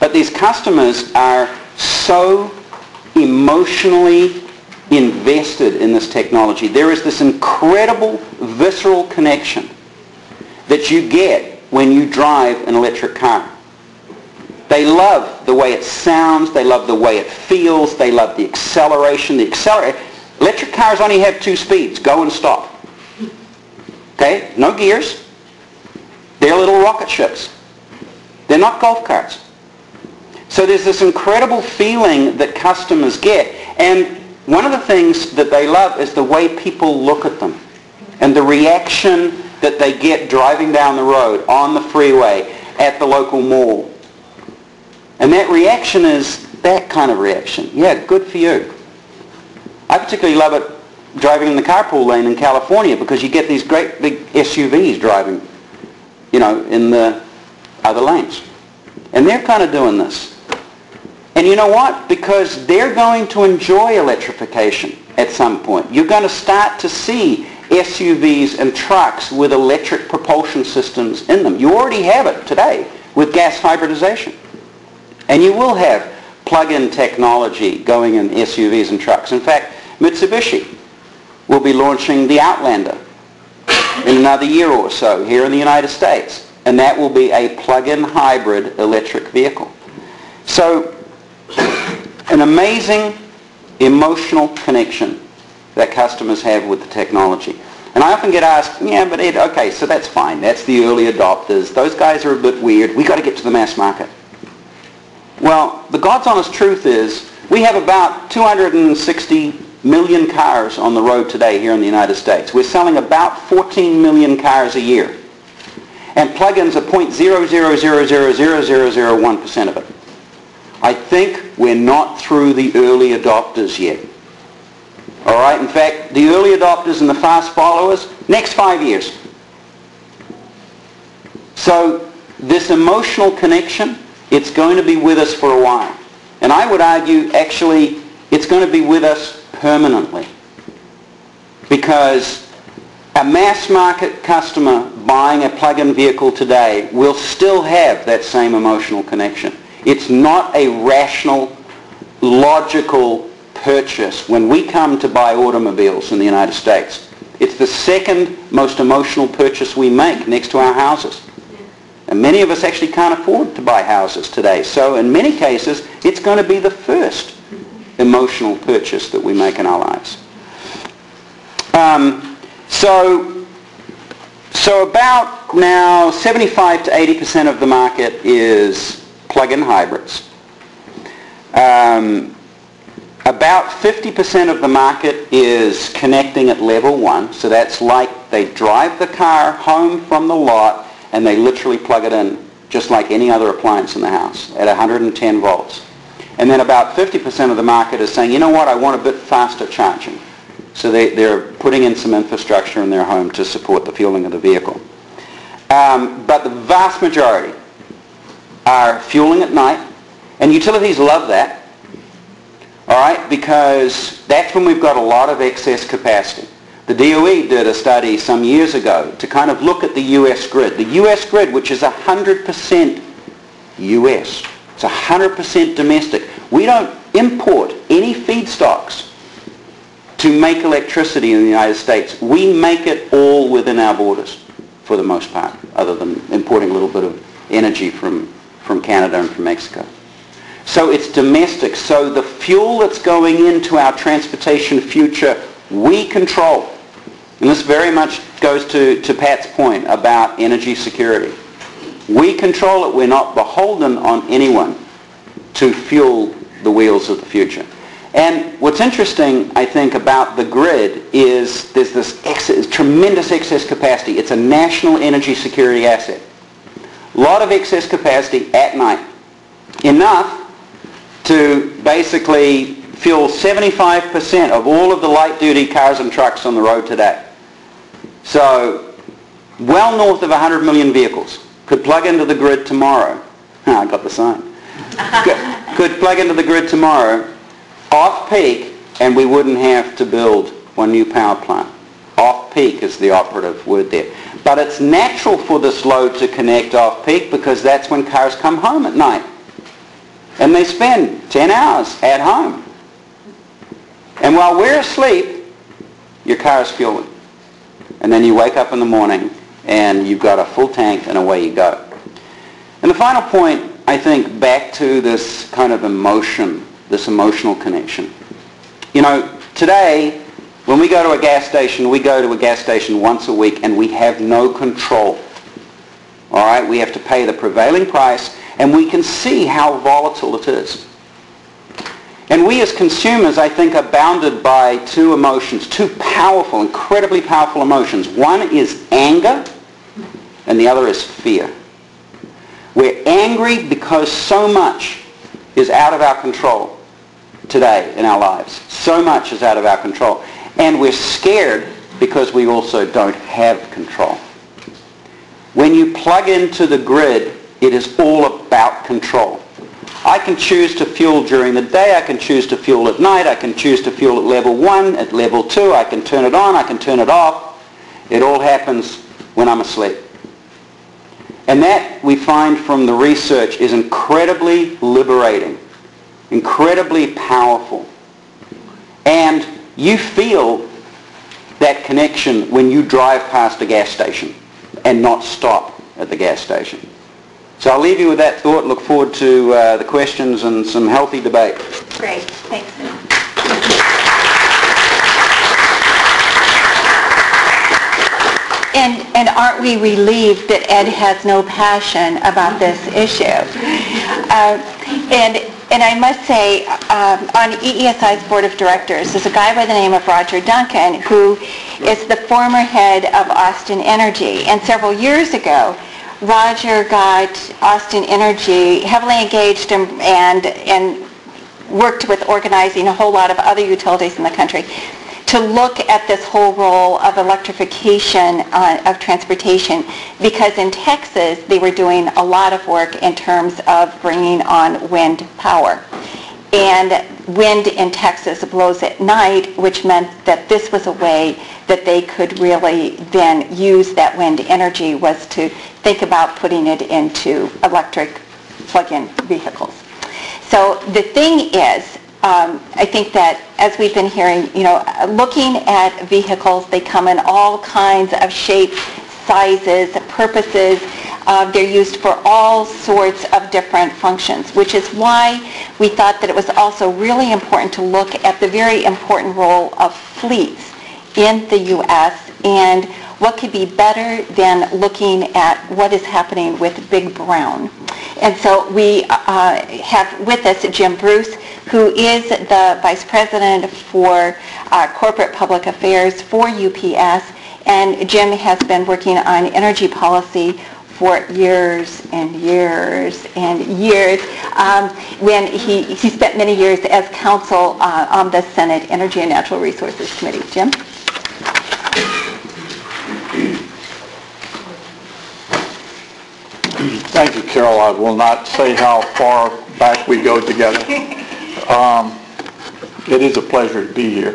But these customers are so emotionally invested in this technology. There is this incredible visceral connection that you get when you drive an electric car. They love the way it sounds, they love the way it feels, they love the acceleration. Electric cars only have two speeds, go and stop. Okay, no gears. They're little rocket ships. They're not golf carts. So there's this incredible feeling that customers get. And one of the things that they love is the way people look at them and the reaction that they get driving down the road, on the freeway, at the local mall. And that reaction is that kind of reaction. Yeah, good for you. I particularly love it driving in the carpool lane in California because you get these great big SUVs driving, you know, in the other lanes. And they're kind of doing this. And you know what? Because they're going to enjoy electrification at some point. You're going to start to see SUVs and trucks with electric propulsion systems in them. You already have it today with gas hybridization. And you will have plug-in technology going in SUVs and trucks. In fact, Mitsubishi will be launching the Outlander in another year or so here in the United States. And that will be a plug-in hybrid electric vehicle. So, an amazing emotional connection that customers have with the technology. And I often get asked, yeah, but Ed, okay, so that's fine. That's the early adopters. Those guys are a bit weird. We've got to get to the mass market. Well, the God's honest truth is we have about 260 million cars on the road today here in the United States. We're selling about 14 million cars a year. And plug-ins are 0.00000001% of it. I think we're not through the early adopters yet. All right, in fact, the early adopters and the fast followers, next 5 years. So this emotional connection, it's going to be with us for a while. And I would argue, actually, it's going to be with us permanently. Because a mass market customer buying a plug-in vehicle today will still have that same emotional connection. It's not a rational, logical purchase when we come to buy automobiles in the United States. It's the second most emotional purchase we make next to our houses. And many of us actually can't afford to buy houses today. So in many cases, it's going to be the first emotional purchase that we make in our lives. So about Now, 75 to 80% of the market is plug-in hybrids. About 50% of the market is connecting at level one, so that's like they drive the car home from the lot and they literally plug it in just like any other appliance in the house at 110 volts. And then about 50% of the market is saying, you know what, I want a bit faster charging. So they're putting in some infrastructure in their home to support the fueling of the vehicle. But the vast majority are fueling at night, and utilities love that. All right, because that's when we've got a lot of excess capacity. The DOE did a study some years ago to kind of look at the U.S. grid. The U.S. grid, which is 100% U.S., it's 100% domestic. We don't import any feedstocks to make electricity in the United States. We make it all within our borders for the most part, other than importing a little bit of energy from Canada and from Mexico. So it's domestic. So the fuel that's going into our transportation future, we control. And this very much goes to Pat's point about energy security. We control it. We're not beholden on anyone to fuel the wheels of the future. And what's interesting, I think, about the grid is there's this tremendous excess capacity. It's a national energy security asset. A lot of excess capacity at night. Enough to basically fuel 75% of all of the light-duty cars and trucks on the road today. So well north of 100 million vehicles could plug into the grid tomorrow. I got the sign. Could plug into the grid tomorrow off-peak, and we wouldn't have to build one new power plant. Off-peak is the operative word there. But it's natural for this load to connect off-peak because that's when cars come home at night. And they spend 10 hours at home. And while we're asleep, your car is fueling. And then you wake up in the morning and you've got a full tank and away you go. And the final point, I think, back to this kind of emotion, this emotional connection. You know, today, when we go to a gas station, we go to a gas station once a week and we have no control. All right, we have to pay the prevailing price. And we can see how volatile it is. And we as consumers, I think, are bounded by two emotions, two powerful, incredibly powerful emotions. One is anger, and the other is fear. We're angry because so much is out of our control today in our lives. So much is out of our control. And we're scared because we also don't have control. When you plug into the grid, it is all about control. I can choose to fuel during the day, I can choose to fuel at night, I can choose to fuel at level one, at level two, I can turn it on, I can turn it off. It all happens when I'm asleep. And that, we find from the research, is incredibly liberating, incredibly powerful. And you feel that connection when you drive past a gas station and not stop at the gas station. So I'll leave you with that thought. Look forward to the questions and some healthy debate. Great. Thanks. And aren't we relieved that Ed has no passion about this issue? And I must say, on EESI's board of directors, there's a guy by the name of Roger Duncan, who is the former head of Austin Energy. And several years ago, Roger got Austin Energy heavily engaged and worked with organizing a whole lot of other utilities in the country to look at this whole role of electrification of transportation, because in Texas they were doing a lot of work in terms of bringing on wind power. And wind in Texas blows at night, which meant that this was a way that they could really then use that wind energy, was to think about putting it into electric plug-in vehicles. So the thing is, I think that as we've been hearing, you know, looking at vehicles, they come in all kinds of shapes, sizes, purposes. They're used for all sorts of different functions, which is why we thought that it was also really important to look at the very important role of fleets in the U.S. and What could be better than looking at what is happening with Big Brown? And so we have with us Jim Bruce, who is the Vice President for Corporate Public Affairs for UPS. And Jim has been working on energy policy for years and years and years, when he spent many years as counsel on the Senate Energy and Natural Resources Committee. Jim? Thank you, Carol. I will not say how far back we go together. It is a pleasure to be here.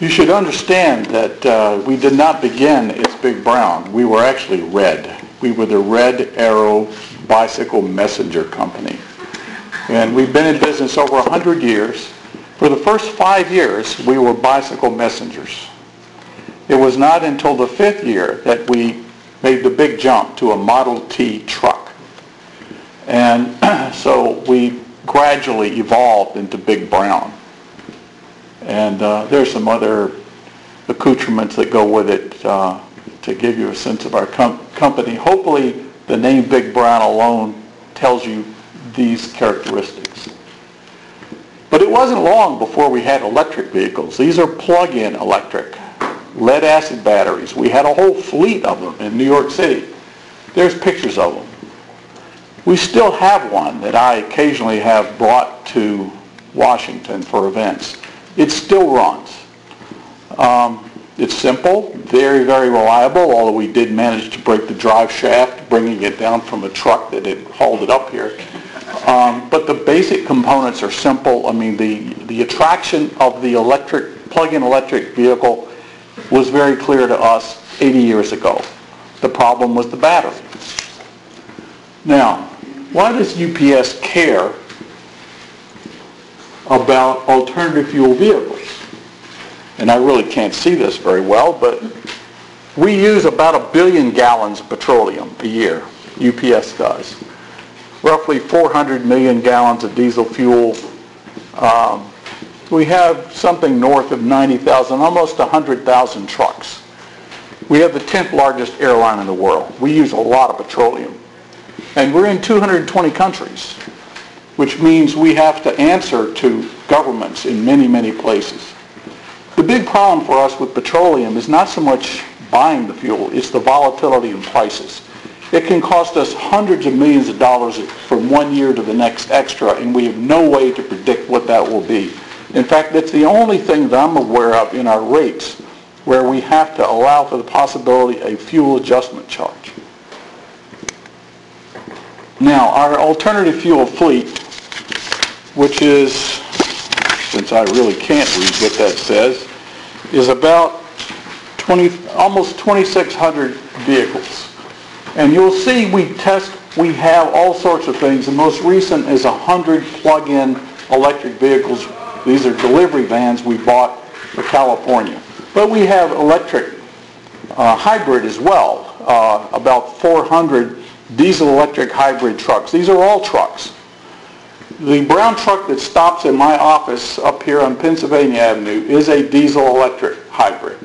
You should understand that we did not begin as Big Brown. We were actually Red. We were the Red Arrow Bicycle Messenger Company. And we've been in business over 100 years. For the first 5 years, we were bicycle messengers. It was not until the 5th year that we made the big jump to a Model T truck. And so we gradually evolved into Big Brown. And there's some other accoutrements that go with it to give you a sense of our company. Hopefully, the name Big Brown alone tells you these characteristics. But it wasn't long before we had electric vehicles. These are plug-in electric, lead-acid batteries. We had a whole fleet of them in New York City. There's pictures of them. We still have one that I occasionally have brought to Washington for events. It still runs. It's simple, very, very reliable, although we did manage to break the drive shaft, bringing it down from a truck that had hauled it up here. But the basic components are simple. I mean, the attraction of the electric, plug-in electric vehicle was very clear to us 80 years ago. The problem was the battery. Now, why does UPS care about alternative fuel vehicles? And I really can't see this very well, but we use about 1 billion gallons of petroleum a year. UPS does. Roughly 400 million gallons of diesel fuel. We have something north of 90,000, almost 100,000 trucks. We have the 10th largest airline in the world. We use a lot of petroleum. And we're in 220 countries, which means we have to answer to governments in many, many places. The big problem for us with petroleum is not so much buying the fuel, it's the volatility in prices. It can cost us hundreds of millions of dollars from one year to the next extra, and we have no way to predict what that will be. In fact, that's the only thing that I'm aware of in our rates where we have to allow for the possibility of a fuel adjustment charge. Now, our alternative fuel fleet, which is, since I really can't read what that says, is about almost 2,600 vehicles. And you'll see we have all sorts of things. The most recent is 100 plug-in electric vehicles. These are delivery vans we bought for California. But we have electric hybrid as well, about 400 diesel-electric hybrid trucks. These are all trucks. The brown truck that stops in my office up here on Pennsylvania Avenue is a diesel-electric hybrid.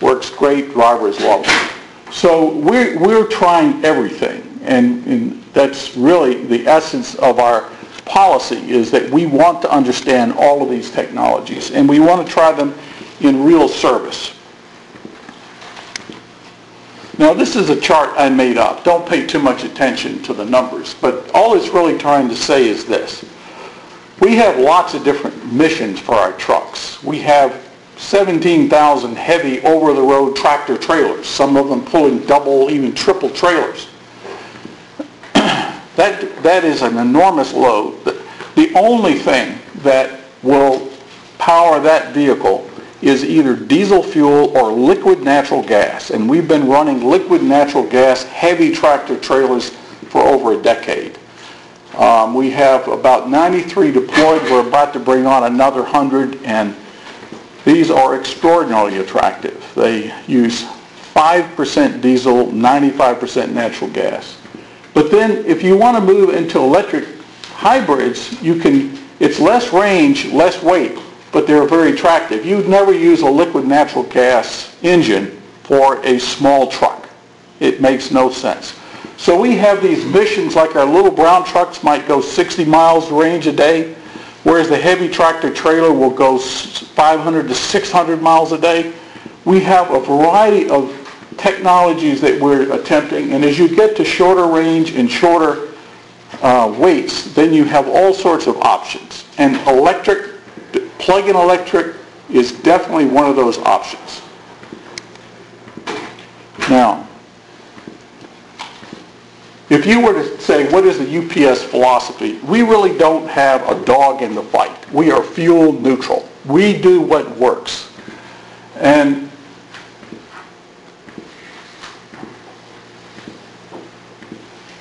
Works great, drivers love it. So we're trying everything, and that's really the essence of our policy, is that we want to understand all of these technologies, and we want to try them in real service. Now, this is a chart I made up. Don't pay too much attention to the numbers, but all it's really trying to say is this. We have lots of different missions for our trucks. We have 17,000 heavy over-the-road tractor trailers, some of them pulling double, even triple trailers. That is an enormous load. The only thing that will power that vehicle is either diesel fuel or liquid natural gas. And we've been running liquid natural gas heavy tractor trailers for over a decade. We have about 93 deployed. We're about to bring on another 100, and these are extraordinarily attractive. They use 5% diesel, 95% natural gas. But then if you want to move into electric hybrids, you can It's less range, less weight, but they're very attractive. You'd never use a liquid natural gas engine for a small truck. It makes no sense. So we have these missions, like our little brown trucks might go 60 miles range a day, whereas the heavy tractor trailer will go 500 to 600 miles a day. We have a variety of technologies that we're attempting, and as you get to shorter range and shorter weights, then you have all sorts of options. And electric, plug-in electric is definitely one of those options. Now, if you were to say, what is the UPS philosophy? We really don't have a dog in the fight. We are fuel neutral. We do what works. And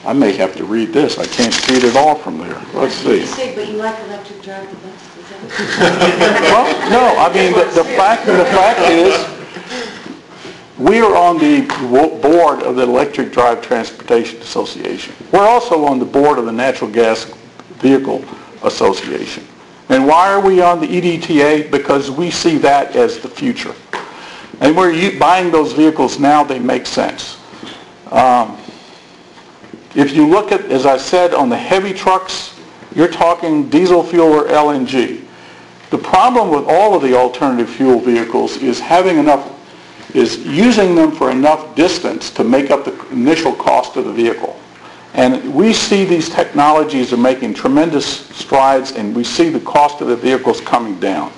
I may have to read this. I can't see it at all from there. Let's see. You say, but you like electric drive the best, is that? Well, no. I mean, the fact is, we are on the board of the Electric Drive Transportation Association. We're also on the board of the Natural Gas Vehicle Association. And why are we on the EDTA? Because we see that as the future. And we're buying those vehicles now. They make sense. If you look at, as I said, on the heavy trucks, you're talking diesel fuel or LNG. The problem with all of the alternative fuel vehicles is having enough, is using them for enough distance to make up the initial cost of the vehicle. And we see these technologies are making tremendous strides, and we see the cost of the vehicles coming down.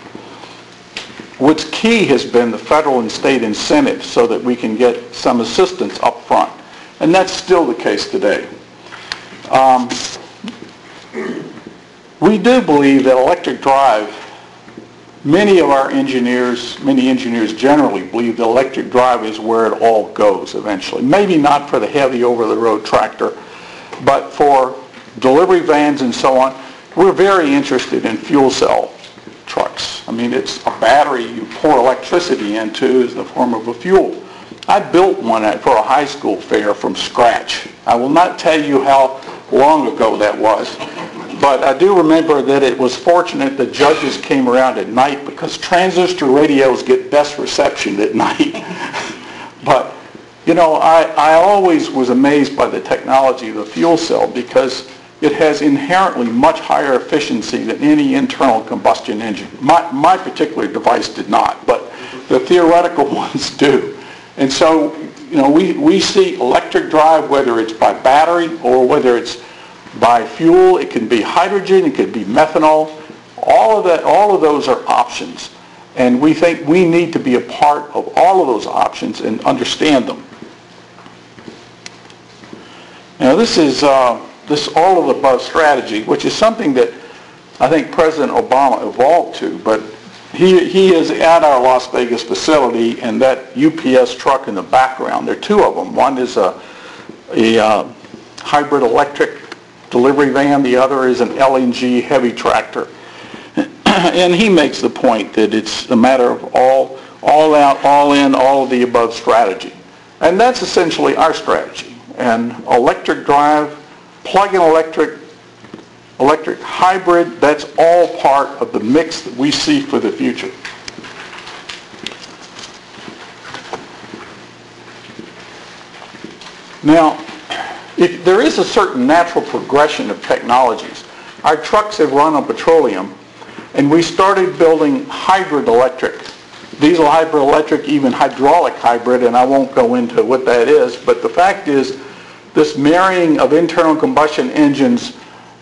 What's key has been the federal and state incentives so that we can get some assistance up front. And that's still the case today. We do believe that electric drive, many engineers generally believe that electric drive is where it all goes eventually. Maybe not for the heavy over-the-road tractor, but for delivery vans and so on. We're very interested in fuel cell trucks. I mean, it's a battery you pour electricity into as the form of a fuel. I built one for a high school fair from scratch. I will not tell you how long ago that was, but I do remember that it was fortunate the judges came around at night because transistor radios get best reception at night. But, you know, I always was amazed by the technology of the fuel cell because it has inherently much higher efficiency than any internal combustion engine. My particular device did not, but the theoretical ones do. And so, you know, we see electric drive, whether it's by battery or whether it's by fuel. It can be hydrogen, it could be methanol. All of that, all of those are options. And we think we need to be a part of all of those options and understand them. Now, this is this all-of-the-above strategy, which is something that I think President Obama evolved to, but he is at our Las Vegas facility, and that UPS truck in the background, there are two of them. One is a hybrid electric delivery van. The other is an LNG heavy tractor. And he makes the point that it's a matter of all out, all in, all of the above strategy. And that's essentially our strategy. And electric drive, plug-in electric, electric hybrid, that's all part of the mix that we see for the future. Now, if there is a certain natural progression of technologies. Our trucks have run on petroleum, and we started building hybrid electric, diesel hybrid electric, even hydraulic hybrid, and I won't go into what that is, but the fact is this marrying of internal combustion engines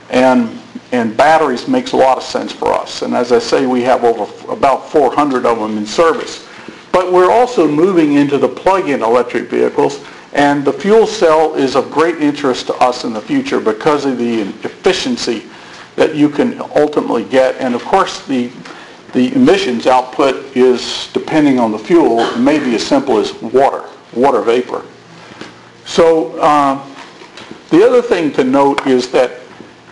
and batteries makes a lot of sense for us. And as I say, we have over about 400 of them in service. But we're also moving into the plug-in electric vehicles, and the fuel cell is of great interest to us in the future because of the efficiency that you can ultimately get. And of course, the emissions output is, depending on the fuel, maybe as simple as water vapor. So the other thing to note is that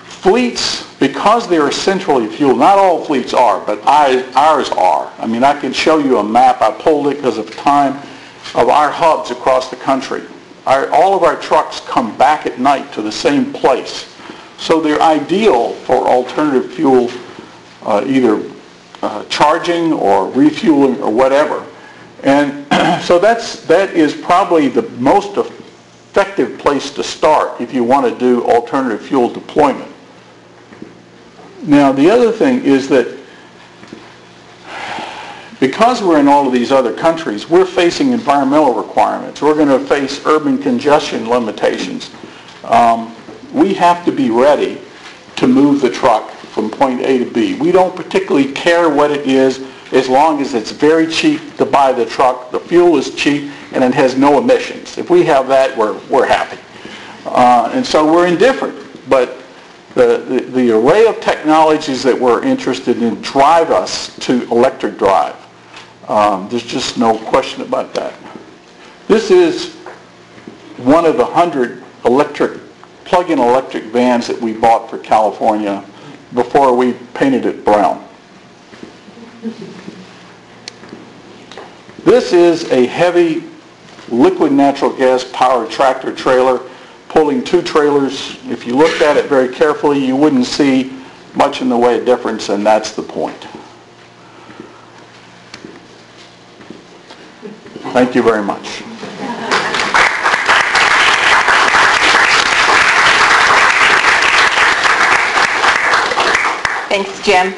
fleets, because they're essentially fuel, not all fleets are, but ours are. I mean, I can show you a map, I pulled it because of time, of our hubs across the country. All of our trucks come back at night to the same place. So they're ideal for alternative fuel either charging or refueling or whatever. And so that is probably the most effective place to start if you want to do alternative fuel deployment. Now the other thing is that because we're in all of these other countries, we're facing environmental requirements. We're going to face urban congestion limitations. We have to be ready to move the truck from point A to B. We don't particularly care what it is as long as it's very cheap to buy the truck, the fuel is cheap, and it has no emissions. If we have that, we're happy. And so we're indifferent. But the array of technologies that we're interested in drive us to electric drive. There's just no question about that. This is one of the 100 electric plug-in electric vans that we bought for California before we painted it brown. This is a heavy liquid natural gas powered tractor trailer pulling two trailers. If you looked at it very carefully, you wouldn't see much in the way of difference, and that's the point. Thank you very much. Thanks, Jim.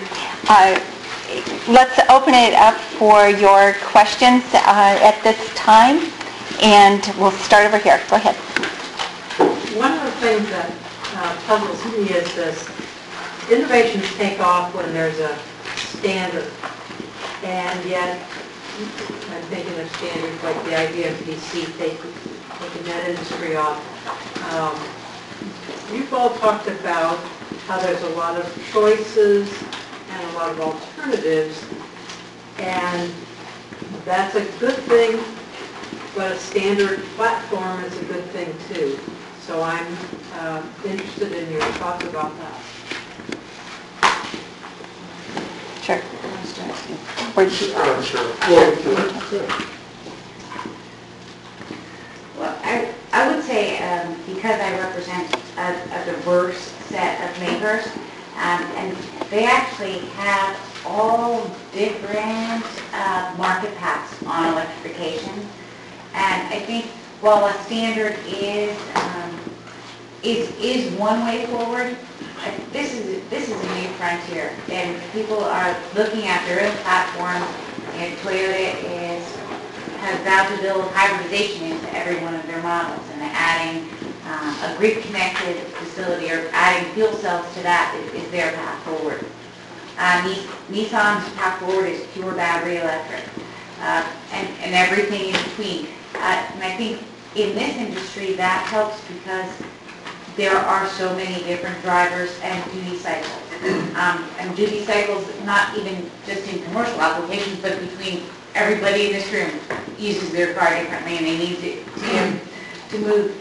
Let's open it up for your questions at this time, and we'll start over here. Go ahead. One of the things that puzzles me is this. Innovations take off when there's a standard, and yet I'm thinking of standards like the idea of DC taking that industry off. You've all talked about how there's a lot of choices and a lot of alternatives, and that's a good thing, but a standard platform is a good thing too. So I'm interested in your thoughts about that. Sure. Well, I would say because I represent a diverse set of makers, and they actually have all different market paths on electrification. And I think while a standard is one way forward, this is a new frontier, and people are looking at their own platforms. And Toyota has vowed to build hybridization into every one of their models, and adding a grid-connected facility or adding fuel cells to that is their path forward. Nissan's path forward is pure battery electric, and everything in between. And I think in this industry that helps because there are so many different drivers and duty cycles. And duty cycles not even just in commercial applications, but between everybody in this room uses their car differently, and they need to move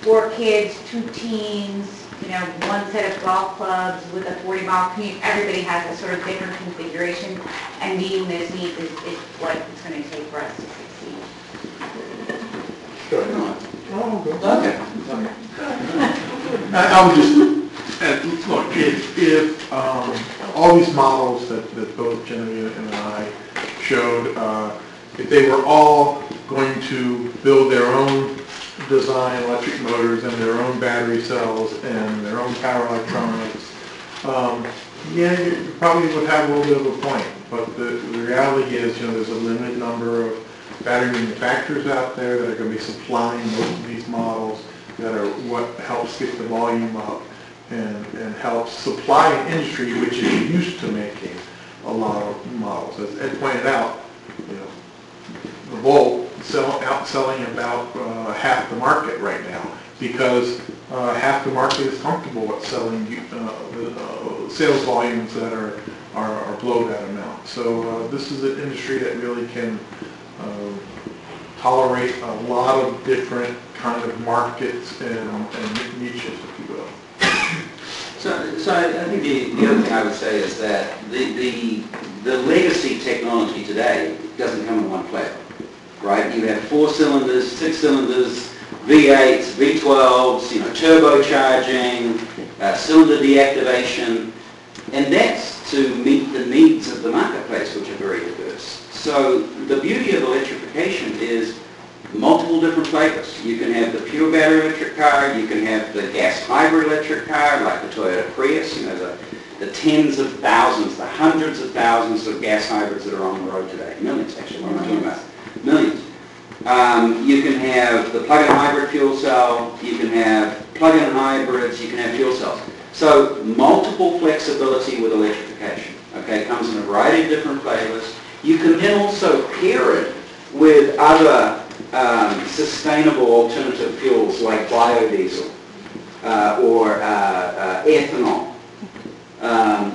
4 kids, 2 teens, you know, 1 set of golf clubs with a 40-mile commute. Everybody has a sort of different configuration, and meeting those needs is what it's going to take for us to succeed. Sure. Okay. I would just add, look, if all these models that both Genevieve and I showed, if they were all going to build their own design electric motors and their own battery cells and their own power electronics, yeah, you probably would have a little bit of a point. But the reality is, you know, there's a limited number of battery manufacturers out there that are going to be supplying most of these models that are what helps get the volume up and helps supply an industry which is used to making a lot of models. As Ed pointed out, you know, the Volt outselling about half the market right now, because half the market is comfortable at selling the sales volumes that are below that amount. So this is an industry that really can tolerate a lot of different kind of markets and niches, if you will. So I think the other thing I would say is that the legacy technology today doesn't come in one platform. Right, you have 4 cylinders, 6 cylinders, V8s, V12s, you know, turbocharging, cylinder deactivation, and that's to meet the needs of the marketplace, which are very diverse. So the beauty of electrification is multiple different flavors. You can have the pure battery electric car, you can have the gas hybrid electric car, like the Toyota Prius, you know, the tens of thousands, the hundreds of thousands of gas hybrids that are on the road today. Millions, actually, what am I talking about? Millions. You can have the plug-in hybrid fuel cell, you can have plug-in hybrids, you can have fuel cells. So multiple flexibility with electrification, okay, comes in a variety of different flavors. You can then also pair it with other sustainable alternative fuels like biodiesel or ethanol,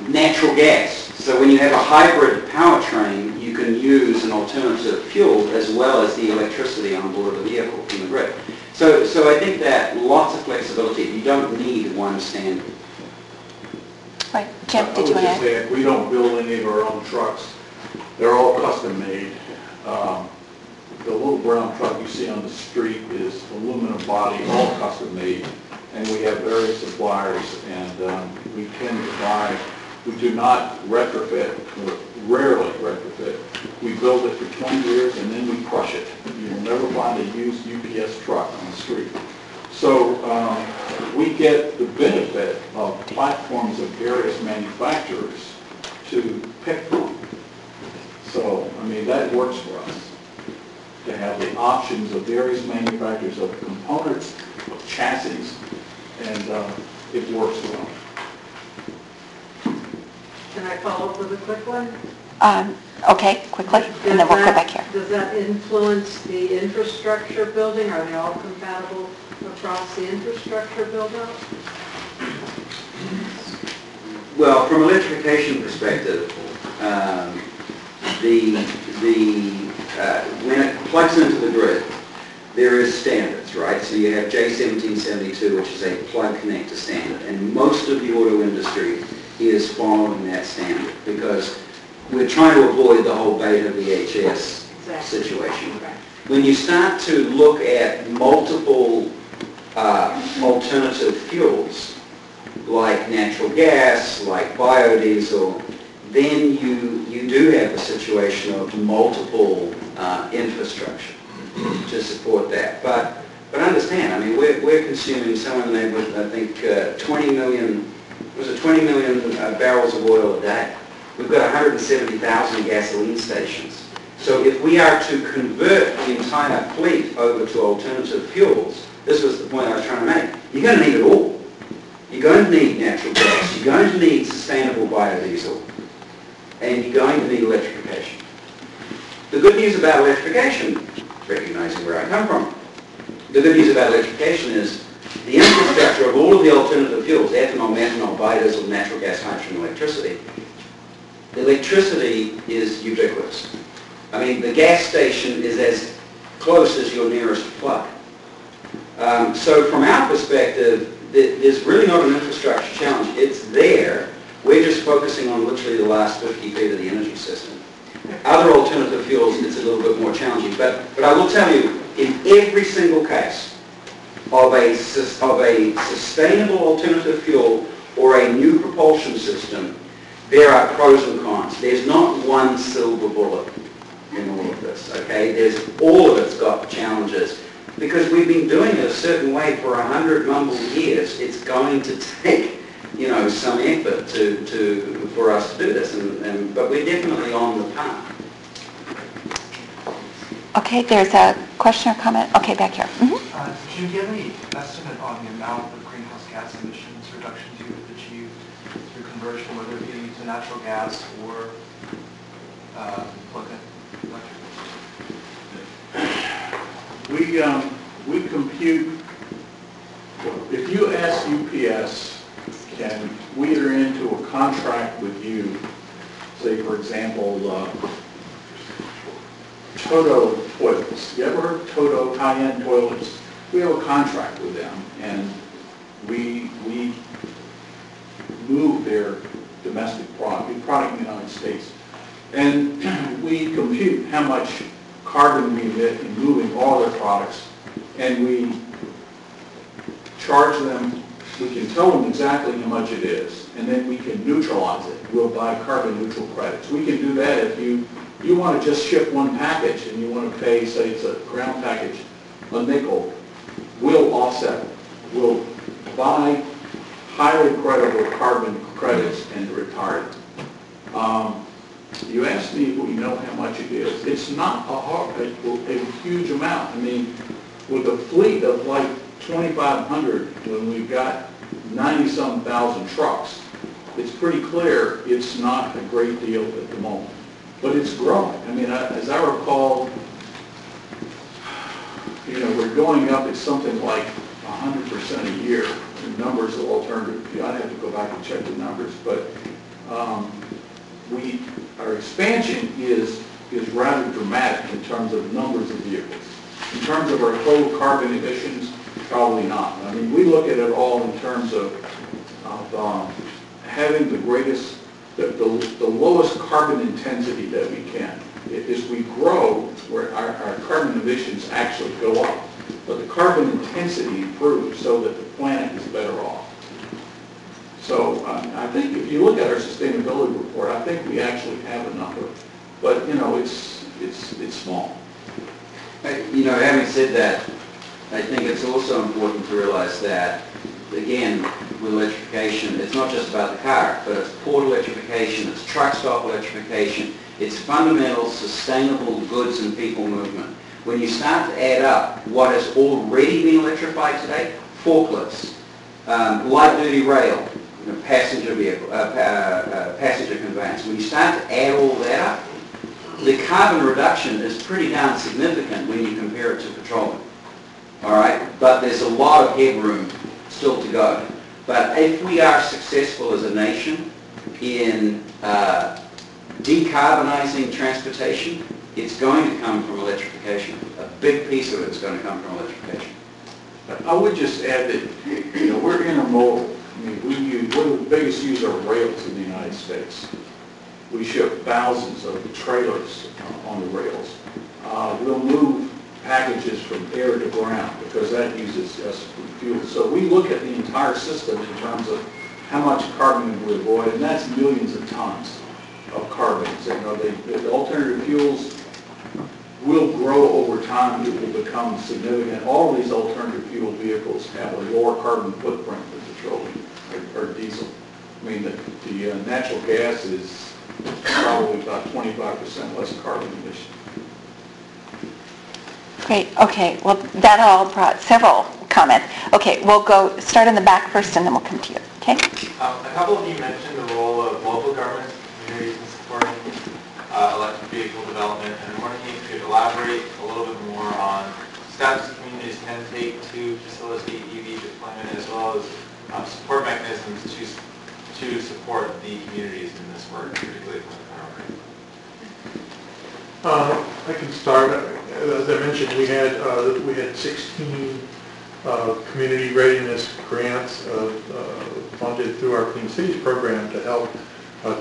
natural gas. So when you have a hybrid powertrain, you can use an alternative fuel as well as the electricity on board of the vehicle from the grid. So I think that lots of flexibility. You don't need one standard. Right. Jim, did you want to add? We don't build any of our own trucks. They're all custom made. The little brown truck you see on the street is aluminum body, all custom made, and we have various suppliers, and we tend to buy, we do not retrofit, rarely retrofit. We build it for 20 years and then we crush it. You will never find a used UPS truck on the street. So we get the benefit of platforms of various manufacturers to pick from. So, I mean, that works for us. To have the options of various manufacturers of components, of chassis, and it works well. Can I follow up with a quick one? Okay, quickly, and then we'll go back here. Does that influence the infrastructure building? Are they all compatible across the infrastructure build-up? Well, from an electrification perspective, when it plugs into the grid, there is standards, right? So you have J1772, which is a plug connector standard, and most of the auto industry is following that standard because we're trying to avoid the whole beta VHS situation. When you start to look at multiple alternative fuels, like natural gas, like biodiesel, then you do have a situation of multiple infrastructure to support that. But understand, I mean, we're consuming somewhere in the neighborhood, I think, 20 million barrels of oil a day. We've got 170,000 gasoline stations. So if we are to convert the entire fleet over to alternative fuels, this was the point I was trying to make, you're going to need it all. You're going to need natural gas. You're going to need sustainable biodiesel. And you're going to need electrification. The good news about electrification, recognizing where I come from, the good news about electrification is the infrastructure of all of the alternative fuels, ethanol, methanol, biodiesel, natural gas, hydrogen, electricity. The electricity is ubiquitous. I mean, the gas station is as close as your nearest plug. So from our perspective, there's really not an infrastructure challenge. It's there. We're just focusing on literally the last 50 feet of the energy system. Other alternative fuels, it's a little bit more challenging. But I will tell you, in every single case of a sustainable alternative fuel or a new propulsion system, there are pros and cons. There's not one silver bullet in all of this, okay? All of it's got challenges. Because we've been doing it a certain way for 100 mumble years, it's going to take, you know, some effort for us to do this, but we're definitely on the path. Okay, there's a question or comment. Okay, back here. Mm-hmm. Do you give any estimate on the amount of greenhouse gas emissions reductions you would achieve through conversion, whether it be to natural gas or plug-in electric? We compute. If you ask UPS. Can we enter into a contract with you, say for example, Toto toilets. You ever heard of Toto high-end toilets? We have a contract with them, and we move their domestic product in the United States, and we compute how much carbon we emit in moving all their products, and we charge them we can tell them exactly how much it is, and then we can neutralize it. We'll buy carbon neutral credits. We can do that if you want to just ship one package and you want to pay, say it's a ground package, a nickel, we'll offset it. We'll buy highly credible carbon credits and retire it. You asked me if we know how much it is. It's not a huge amount. I mean, with a fleet of like 2,500, when we've got 90-some thousand trucks, it's pretty clear it's not a great deal at the moment. But it's growing. I mean, as I recall, you know, we're going up at something like 100% a year. The numbers of alternative, I'd have to go back and check the numbers, but our expansion is rather dramatic in terms of numbers of vehicles. In terms of our total carbon emissions, probably not. I mean, we look at it all in terms of having the greatest, the lowest carbon intensity that we can. As we grow, where our carbon emissions actually go up, but the carbon intensity improves so that the planet is better off. So I think if you look at our sustainability report, I think we actually have a number, but you know, it's small. You know, having said that, I think it's also important to realize that, again, with electrification, it's not just about the car, but it's port electrification, it's truck stop electrification, it's fundamental sustainable goods and people movement. When you start to add up what has already been electrified today, forklifts, light-duty rail, you know, passenger vehicle, passenger conveyance, when you start to add all that up, the carbon reduction is pretty darn significant when you compare it to petroleum. All right, but there's a lot of headroom still to go. But if we are successful as a nation in decarbonizing transportation, it's going to come from electrification. A big piece of it is going to come from electrification. I would just add that, you know, we're intermodal. I mean, we're the biggest user of rails in the United States. We ship thousands of trailers on the rails. We'll move packages from air to ground because that uses us from fuel. So we look at the entire system in terms of how much carbon we avoid, and that's millions of tons of carbon. So, you know, the alternative fuels will grow over time. It will become significant. All of these alternative fuel vehicles have a lower carbon footprint than petroleum or diesel. I mean, the natural gas is probably about 25% less carbon emission. Great. Okay. Well, that all brought several comments. Okay. We'll go start in the back first, and then we'll come to you. Okay. A couple of you mentioned the role of local governments, communities, in supporting electric vehicle development, and I'm wondering if you could elaborate a little bit more on steps communities can take to facilitate EV deployment, as well as support mechanisms to support the communities in this work, particularly from the power grid. I can start. As I mentioned, we had 16 community readiness grants funded through our Clean Cities program to help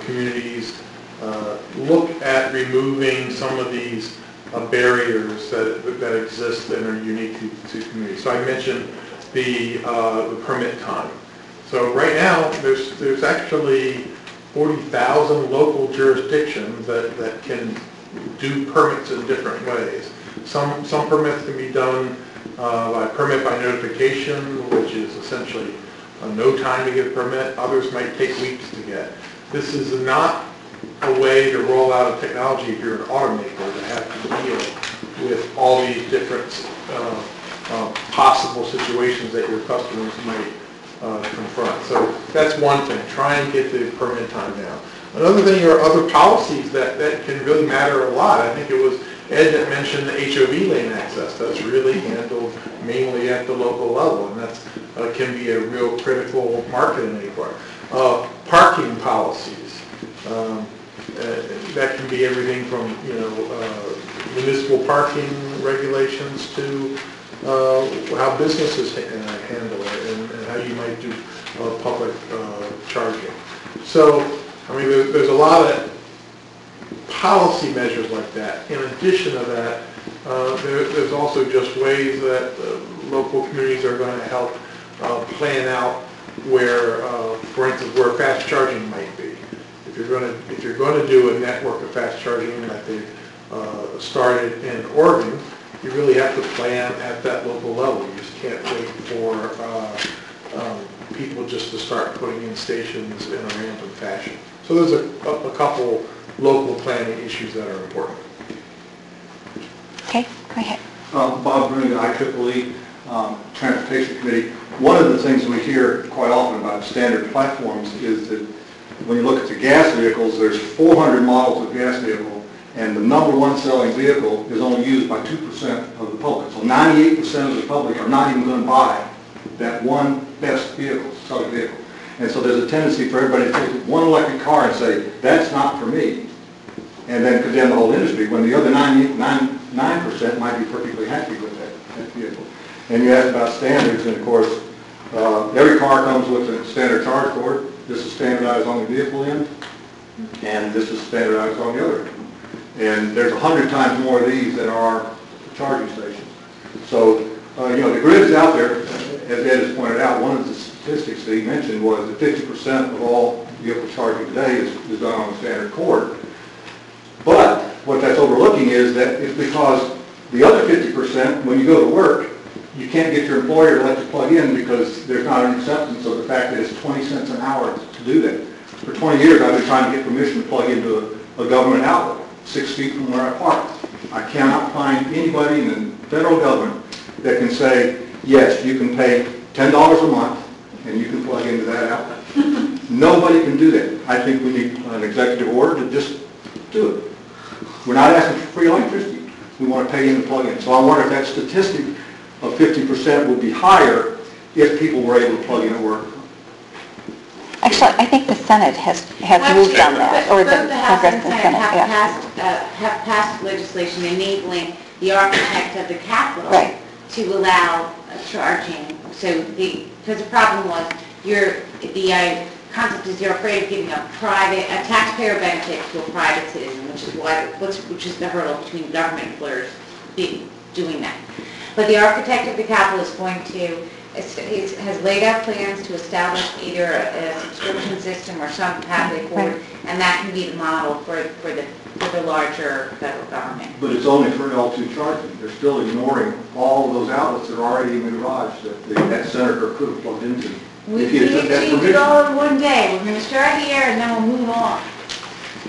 communities look at removing some of these barriers that exist and are unique to communities. So I mentioned the permit time. So right now there's actually 40,000 local jurisdictions that can do permits in different ways. Some permits can be done by permit by notification, which is essentially no time to get a permit. Others might take weeks to get. This is not a way to roll out a technology if you're an automaker to have to deal with all these different possible situations that your customers might confront. So that's one thing. Try and get the permit time down. Another thing are other policies that can really matter a lot. I think it was Ed that mentioned the HOV lane access. That's really handled mainly at the local level, and that can be a real critical market enabler. Parking policies. That can be everything from, you know, municipal parking regulations to how businesses handle it and how you might do public charging. So, I mean, there's a lot of policy measures like that. In addition to that, there's also just ways that local communities are going to help plan out where for instance where fast charging might be. If you're going to do a network of fast charging that they've started in Oregon, you really have to plan at that local level. You just can't wait for people just to start putting in stations in a random fashion. So there's a couple local planning issues that are important. Okay, go ahead. Bob Bruning, IEEE Transportation Committee. One of the things we hear quite often about standard platforms is that when you look at the gas vehicles, there's 400 models of gas vehicle, and the number one selling vehicle is only used by 2% of the public. So 98% of the public are not even going to buy that one best vehicle, selling vehicle. And so there's a tendency for everybody to take one electric car and say, that's not for me, and then condemn the whole industry, when the other 9% might be perfectly happy with that vehicle. And you asked about standards, and of course, every car comes with a standard charge cord. This is standardized on the vehicle end, and this is standardized on the other end. And there's 100 times more of these than are charging stations. So, you know, the grid's out there. As Ed has pointed out, one of the statistics that he mentioned was that 50% of all vehicle charging today is done on the standard cord. But what that's overlooking is that it's because the other 50%, when you go to work, you can't get your employer to let you plug in because there's not an acceptance of the fact that it's 20 cents an hour to do that. For 20 years, I've been trying to get permission to plug into a government outlet 6 feet from where I park. I cannot find anybody in the federal government that can say, yes, you can pay $10 a month and you can plug into that outlet. Nobody can do that. I think we need an executive order to just do it. We're not asking for free electricity. We want to pay in to plug in. So I wonder if that statistic of 50% would be higher if people were able to plug in at work. Actually, I think the Senate has moved on that, or the House and Senate have passed legislation enabling the architect of the Capitol right. to allow charging. So because the problem was the concept is you're afraid of giving a taxpayer benefit to a private citizen, which is why which is the hurdle between government employers doing that. But the architect of the Capitol is going to, has laid out plans to establish either a subscription system or some pathway forward, and that can be the model for the larger federal government. But it's only for L2 charging. They're still ignoring all of those outlets that are already in the garage that senator could have plugged into. We need to achieve it all in one day. We're going to start here and then we'll move on.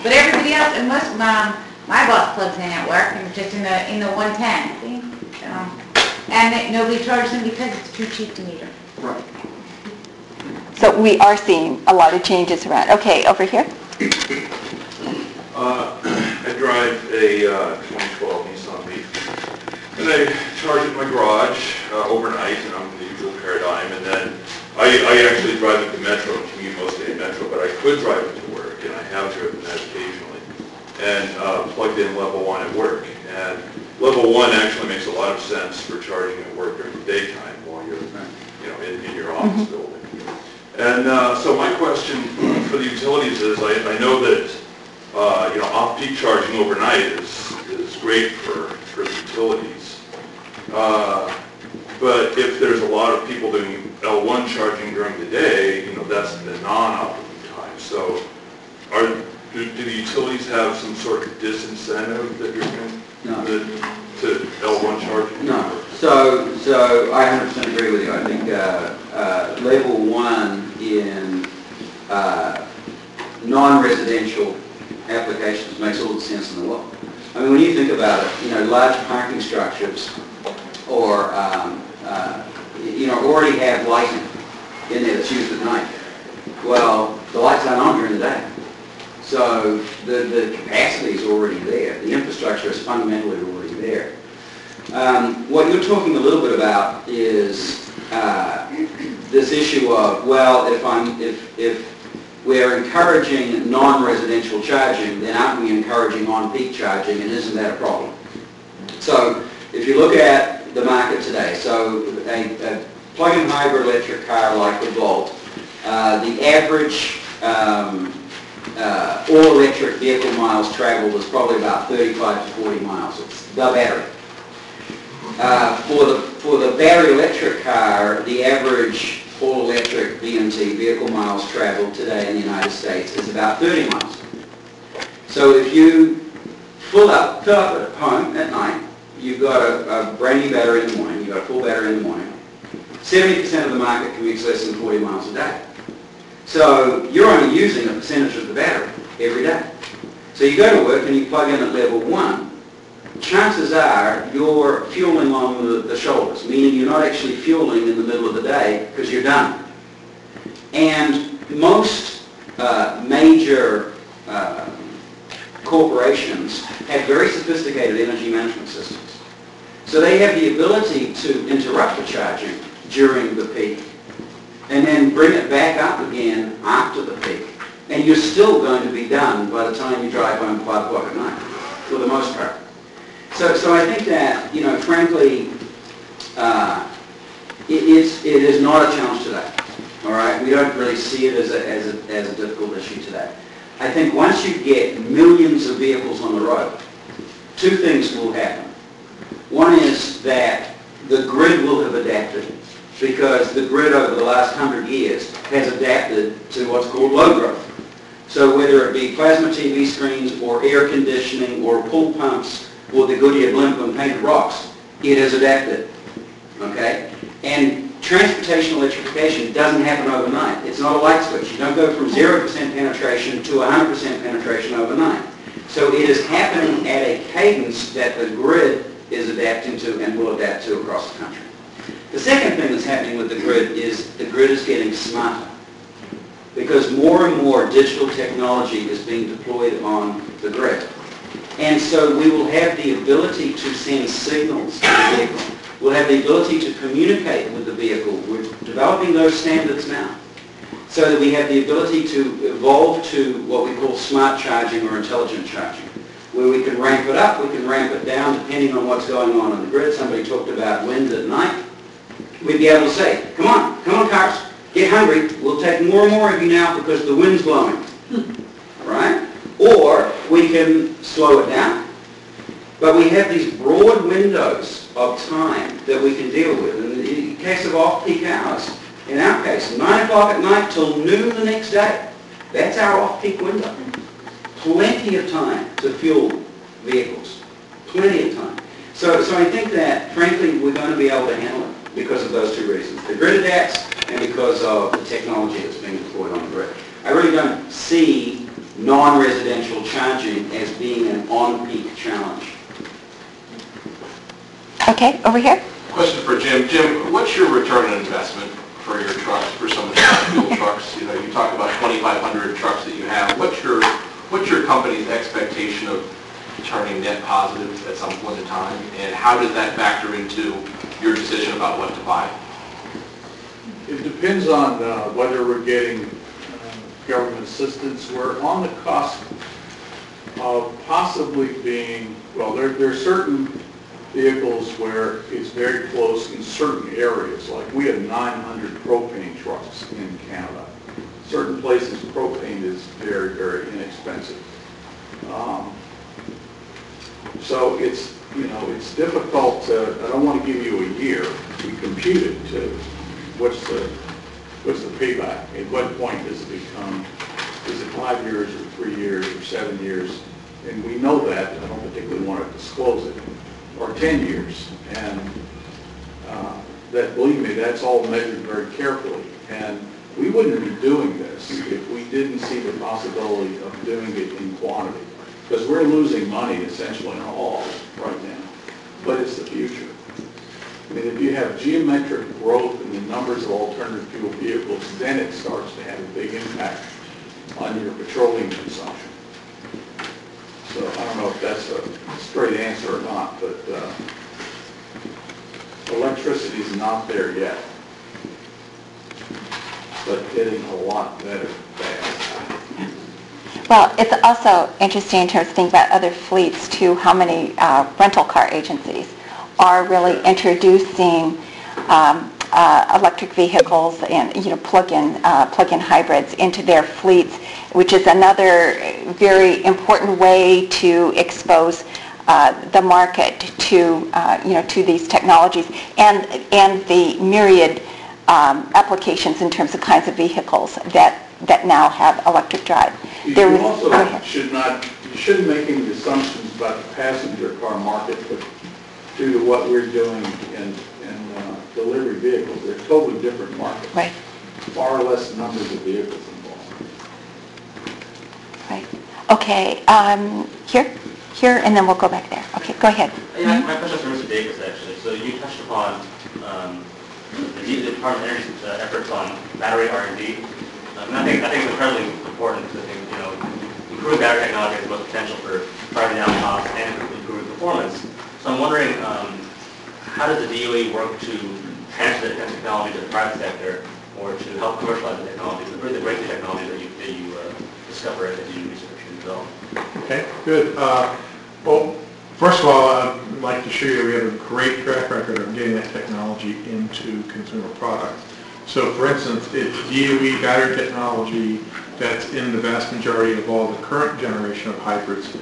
But everybody else, unless my boss plugs in at work, and just in the 110. And that nobody charges them because it's too cheap to meter. Right. So we are seeing a lot of changes around. Okay, over here. I drive a 2012 Nissan Leaf, and I charge it in my garage overnight, and I'm in the usual paradigm. And then I actually drive it to Metro, commute mostly in Metro, but I could drive it to work, and I have driven that occasionally, and plugged in level 1 at work. And level 1 actually makes a lot of sense for charging at work during the daytime while you're, you know, in your office building. And so my question for the utilities is, I know that you know, off-peak charging overnight is great for the utilities, but if there's a lot of people doing L1 charging during the day, you know, that's the non-optimum time. So do the utilities have some sort of disincentive that you're going to L1 charging? No. So I 100% agree with you. I think level 1 in non-residential applications makes all the sense in the world. I mean, when you think about it, you know, large parking structures or you know, already have lighting in there that's used at night. Well, the lights aren't on during the day. So the capacity is already there. The infrastructure is fundamentally already there. What you're talking a little bit about is this issue of, well, if we're encouraging non-residential charging, then aren't we encouraging on-peak charging, and isn't that a problem? So if you look at the market today, so a plug-in hybrid electric car like the Volt, the average all-electric vehicle miles traveled was probably about 35 to 40 miles. It's the battery. For the battery electric car, the average all-electric VMT, vehicle miles traveled today in the United States, is about 30 miles. So if you fill up at home at night, you've got a brand new battery in the morning, you've got a full battery in the morning, 70% of the market commutes less than 40 miles a day. So you're only using a percentage of the battery every day. So you go to work and you plug in at level 1, chances are you're fueling on the shoulders, meaning you're not actually fueling in the middle of the day because you're done. And most major corporations have very sophisticated energy management systems. So they have the ability to interrupt the charging during the peak and then bring it back up again after the peak. And you're still going to be done by the time you drive home at 5 o'clock at night, for the most part. So I think that, you know, frankly, it is not a challenge today. All right? We don't really see it as a difficult issue today. I think once you get millions of vehicles on the road, two things will happen. One is that the grid will have adapted, because the grid over the last 100 years has adapted to what's called load growth. So whether it be plasma TV screens or air conditioning or pool pumps or the Goodyear blimp and painted rocks, it has adapted. Okay? And transportation electrification doesn't happen overnight. It's not a light switch. You don't go from 0% penetration to 100% penetration overnight. So it is happening at a cadence that the grid is adapting to and will adapt to across the country. The second thing that's happening with the grid is the grid is getting smarter, because more and more digital technology is being deployed on the grid. And so we will have the ability to send signals to the vehicle. We'll have the ability to communicate with the vehicle. We're developing those standards now, so that we have the ability to evolve to what we call smart charging or intelligent charging, where we can ramp it up, we can ramp it down, depending on what's going on in the grid. Somebody talked about wind at night. We'd be able to say, come on cars, get hungry, we'll take more and more of you now because the wind's blowing. Right? Or we can slow it down. But we have these broad windows of time that we can deal with. And in the case of off-peak hours, in our case, 9 o'clock at night till noon the next day, that's our off-peak window. Plenty of time to fuel vehicles. Plenty of time. So I think that, frankly, we're going to be able to handle it, because of those two reasons. The grid adapts, and because of the technology that's being deployed on the grid. I really don't see non-residential charging as being an on-peak challenge. Okay, over here. Question for Jim. Jim, what's your return on investment for your trucks, for some of the fuel trucks? You know, you talk about 2,500 trucks that you have. What's your company's expectation of turning net positive at some point in time, and how does that factor into your decision about what to buy? It depends on whether we're getting government assistance. We're on the cusp of possibly being, well, there are certain vehicles where it's very close in certain areas. Like we have 900 propane trucks in Canada. Certain places propane is very, very inexpensive. So it's, you know, it's difficult to, I don't want to give you a year. We compute it to what's the payback? At what point does it become, is it 5 years or 3 years or 7 years? And we know that. I don't particularly want to disclose it. Or 10 years. And that, believe me, that's all measured very carefully. And we wouldn't be doing this if we didn't see the possibility of doing it in quantity, because we're losing money essentially in all right now, but it's the future. I mean, if you have geometric growth in the numbers of alternative fuel vehicles, then it starts to have a big impact on your petroleum consumption. So I don't know if that's a straight answer or not, but electricity is not there yet, but getting a lot better fast. Well, it's also interesting in terms of thinking about other fleets, too, how many rental car agencies are really introducing electric vehicles and, you know, plug-in hybrids into their fleets, which is another very important way to expose the market to, you know, to these technologies and the myriad applications in terms of kinds of vehicles that now have electric drive. You shouldn't make any assumptions about the passenger car market due to what we're doing in delivery vehicles. They're totally different markets. Right. Far less numbers of vehicles involved. Right. Okay. Here, and then we'll go back there. Okay, go ahead. Yeah, my question is for Mr. Davis, actually. So you touched upon the Department of Energy's efforts on battery R&D. And I think it's incredibly important because I think, you know, improving battery technology has both potential for driving down costs and improving performance. So I'm wondering, how does the DOE work to transfer the technology to the private sector or to help commercialize the technology, the breakthrough technology that you discover and that you research and develop? Okay, good. Well, first of all, I'd like to show you we have a great track record of getting that technology into consumer products. So, for instance, it's DOE battery technology that's in the vast majority of all the current generation of hybrids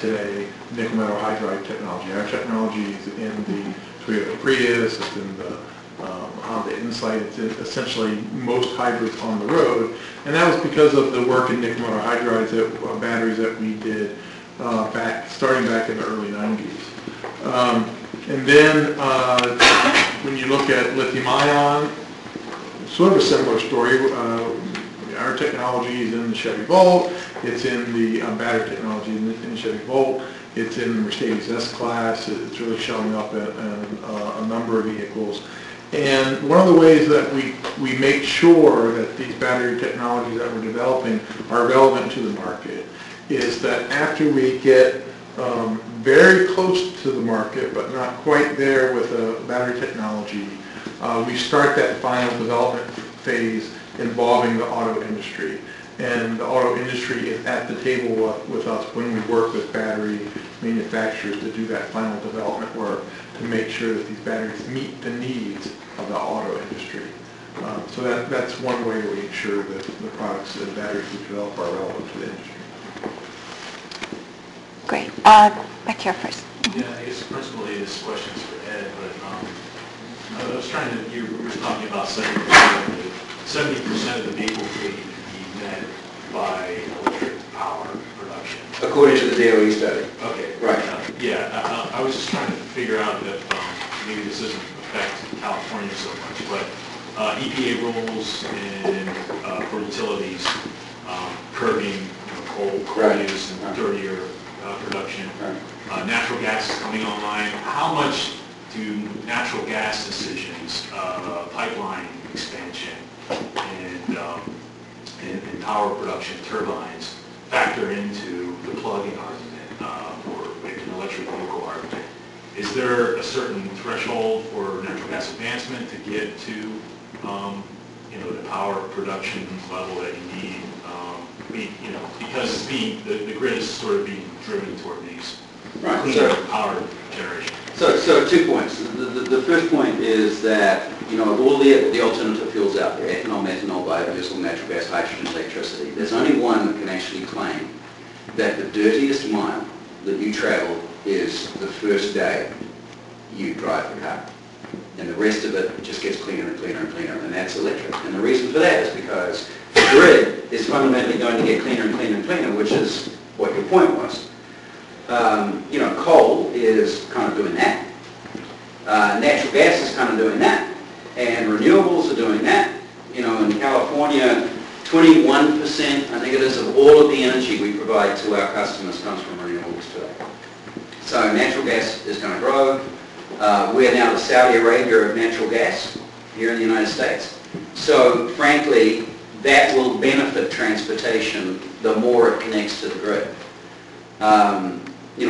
today, nickel metal hydride technology. Our technology is in the Toyota Prius, it's in the Honda Insight, it's in essentially most hybrids on the road. And that was because of the work in nickel metal hydrides, batteries that we did starting back in the early 90s. And then when you look at lithium ion, sort of a similar story. Our technology is in the Chevy Volt. It's in the battery technology in the Chevy Volt. It's in the Mercedes S-Class. It's really showing up in a number of vehicles. And one of the ways that we make sure that these battery technologies that we're developing are relevant to the market is that after we get very close to the market, but not quite there with a battery technology, we start that final development phase involving the auto industry. And the auto industry is at the table with us when we work with battery manufacturers to do that final development work to make sure that these batteries meet the needs of the auto industry. So that's one way we ensure that the products and batteries we develop are relevant to the industry. Great. Back here first. Yeah, I guess principally this question is for Ed, but I was trying to, you were talking about 70% of the vehicle fleet can be met by electric power production. According to the DOE study. Okay, right. Yeah, I was just trying to figure out that maybe this doesn't affect California so much, but EPA rules and for utilities curbing, coal right. use and dirtier production. Right. Natural gas is coming online. How much do natural gas decisions, pipeline expansion, and power production turbines factor into the plug-in argument or an electric vehicle argument? Is there a certain threshold for natural gas advancement to get to the power production level that you need? Because it's the grid is sort of being driven toward these cleaner power generation. So 2 points. The first point is that, of all the alternative fuels out there, ethanol, methanol, biodiesel, natural gas, hydrogen, electricity, there's only one that can actually claim that the dirtiest mile that you travel is the first day you drive the car. And the rest of it just gets cleaner and cleaner and cleaner, and that's electric. And the reason for that is because the grid is fundamentally going to get cleaner and cleaner and cleaner, which is what your point was. Coal is kind of doing that. Natural gas is kind of doing that. And renewables are doing that. In California, 21%, I think it is, of all of the energy we provide to our customers comes from renewables today. So natural gas is going to grow. We're now the Saudi Arabia of natural gas here in the United States. So frankly, that will benefit transportation the more it connects to the grid.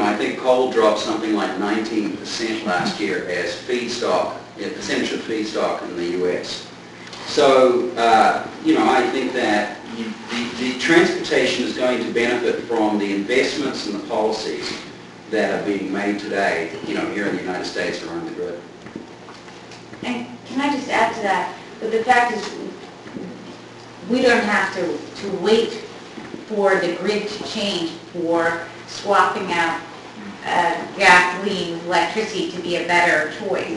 I think coal dropped something like 19% last year as feedstock, a percentage of feedstock in the U.S. So, I think that the transportation is going to benefit from the investments and the policies that are being made today, here in the United States around the grid. And can I just add to that? But the fact is, we don't have to wait for the grid to change for swapping out gasoline with electricity to be a better choice.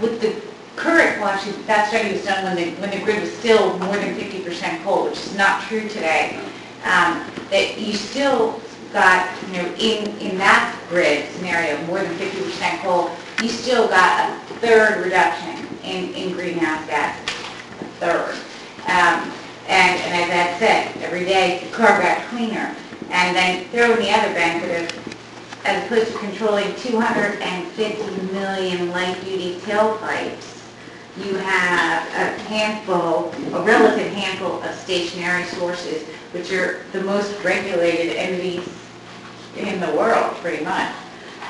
With the current, well actually that study was done when the grid was still more than 50% coal, which is not true today, that you still got, you know, in that grid scenario, more than 50% coal, you still got a third reduction in greenhouse gas, a third. And as Ed said, every day the car got cleaner. And then throw in the other benefit of, as opposed to controlling 250 million light-duty tailpipes, you have a handful, a relative handful of stationary sources, which are the most regulated entities in the world, pretty much,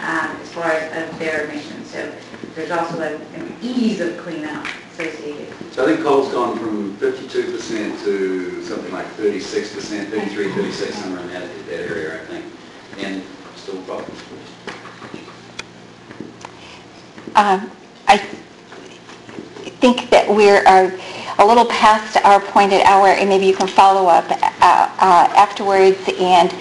as far as their emissions. So there's also an ease of cleanup associated. So I think coal's gone from 52% to something like 36%, 33, 36, somewhere in that area, I think. And still problems. I think that we are a little past our appointed hour, and maybe you can follow up afterwards. And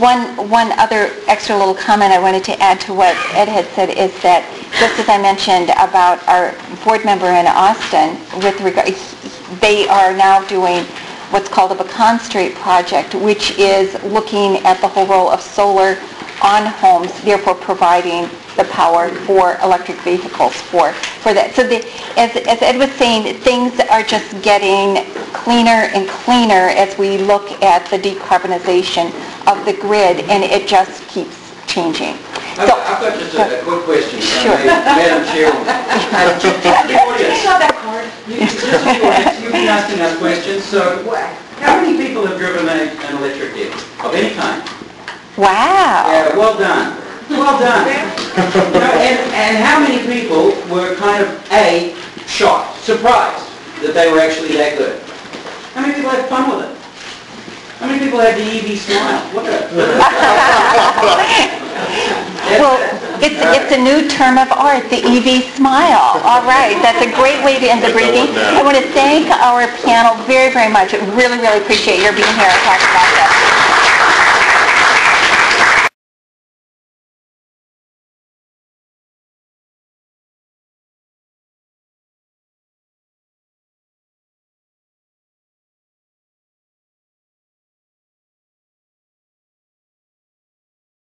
one other extra little comment I wanted to add to what Ed had said is that, just as I mentioned about our board member in Austin, with regard, they are now doing what's called the Pecan Street Project, which is looking at the whole role of solar on homes, therefore providing the power for electric vehicles for that. So as Ed was saying, things are just getting cleaner and cleaner as we look at the decarbonization of the grid, and it just keeps changing. So, I've got just a quick question. Sure. Madam Chair, the audience. You've been asking us questions, so how many people have driven an electric vehicle of any kind? Wow. Yeah, well done. Well done. You know, and how many people were kind of, shocked, surprised that they were actually that good? How many people had fun with it? How many people had the EV smile? What a... Well, it's a new term of art, the EV smile. All right, that's a great way to end the briefing. I want to thank our panel very, very much. I really, really appreciate your being here and talking about this.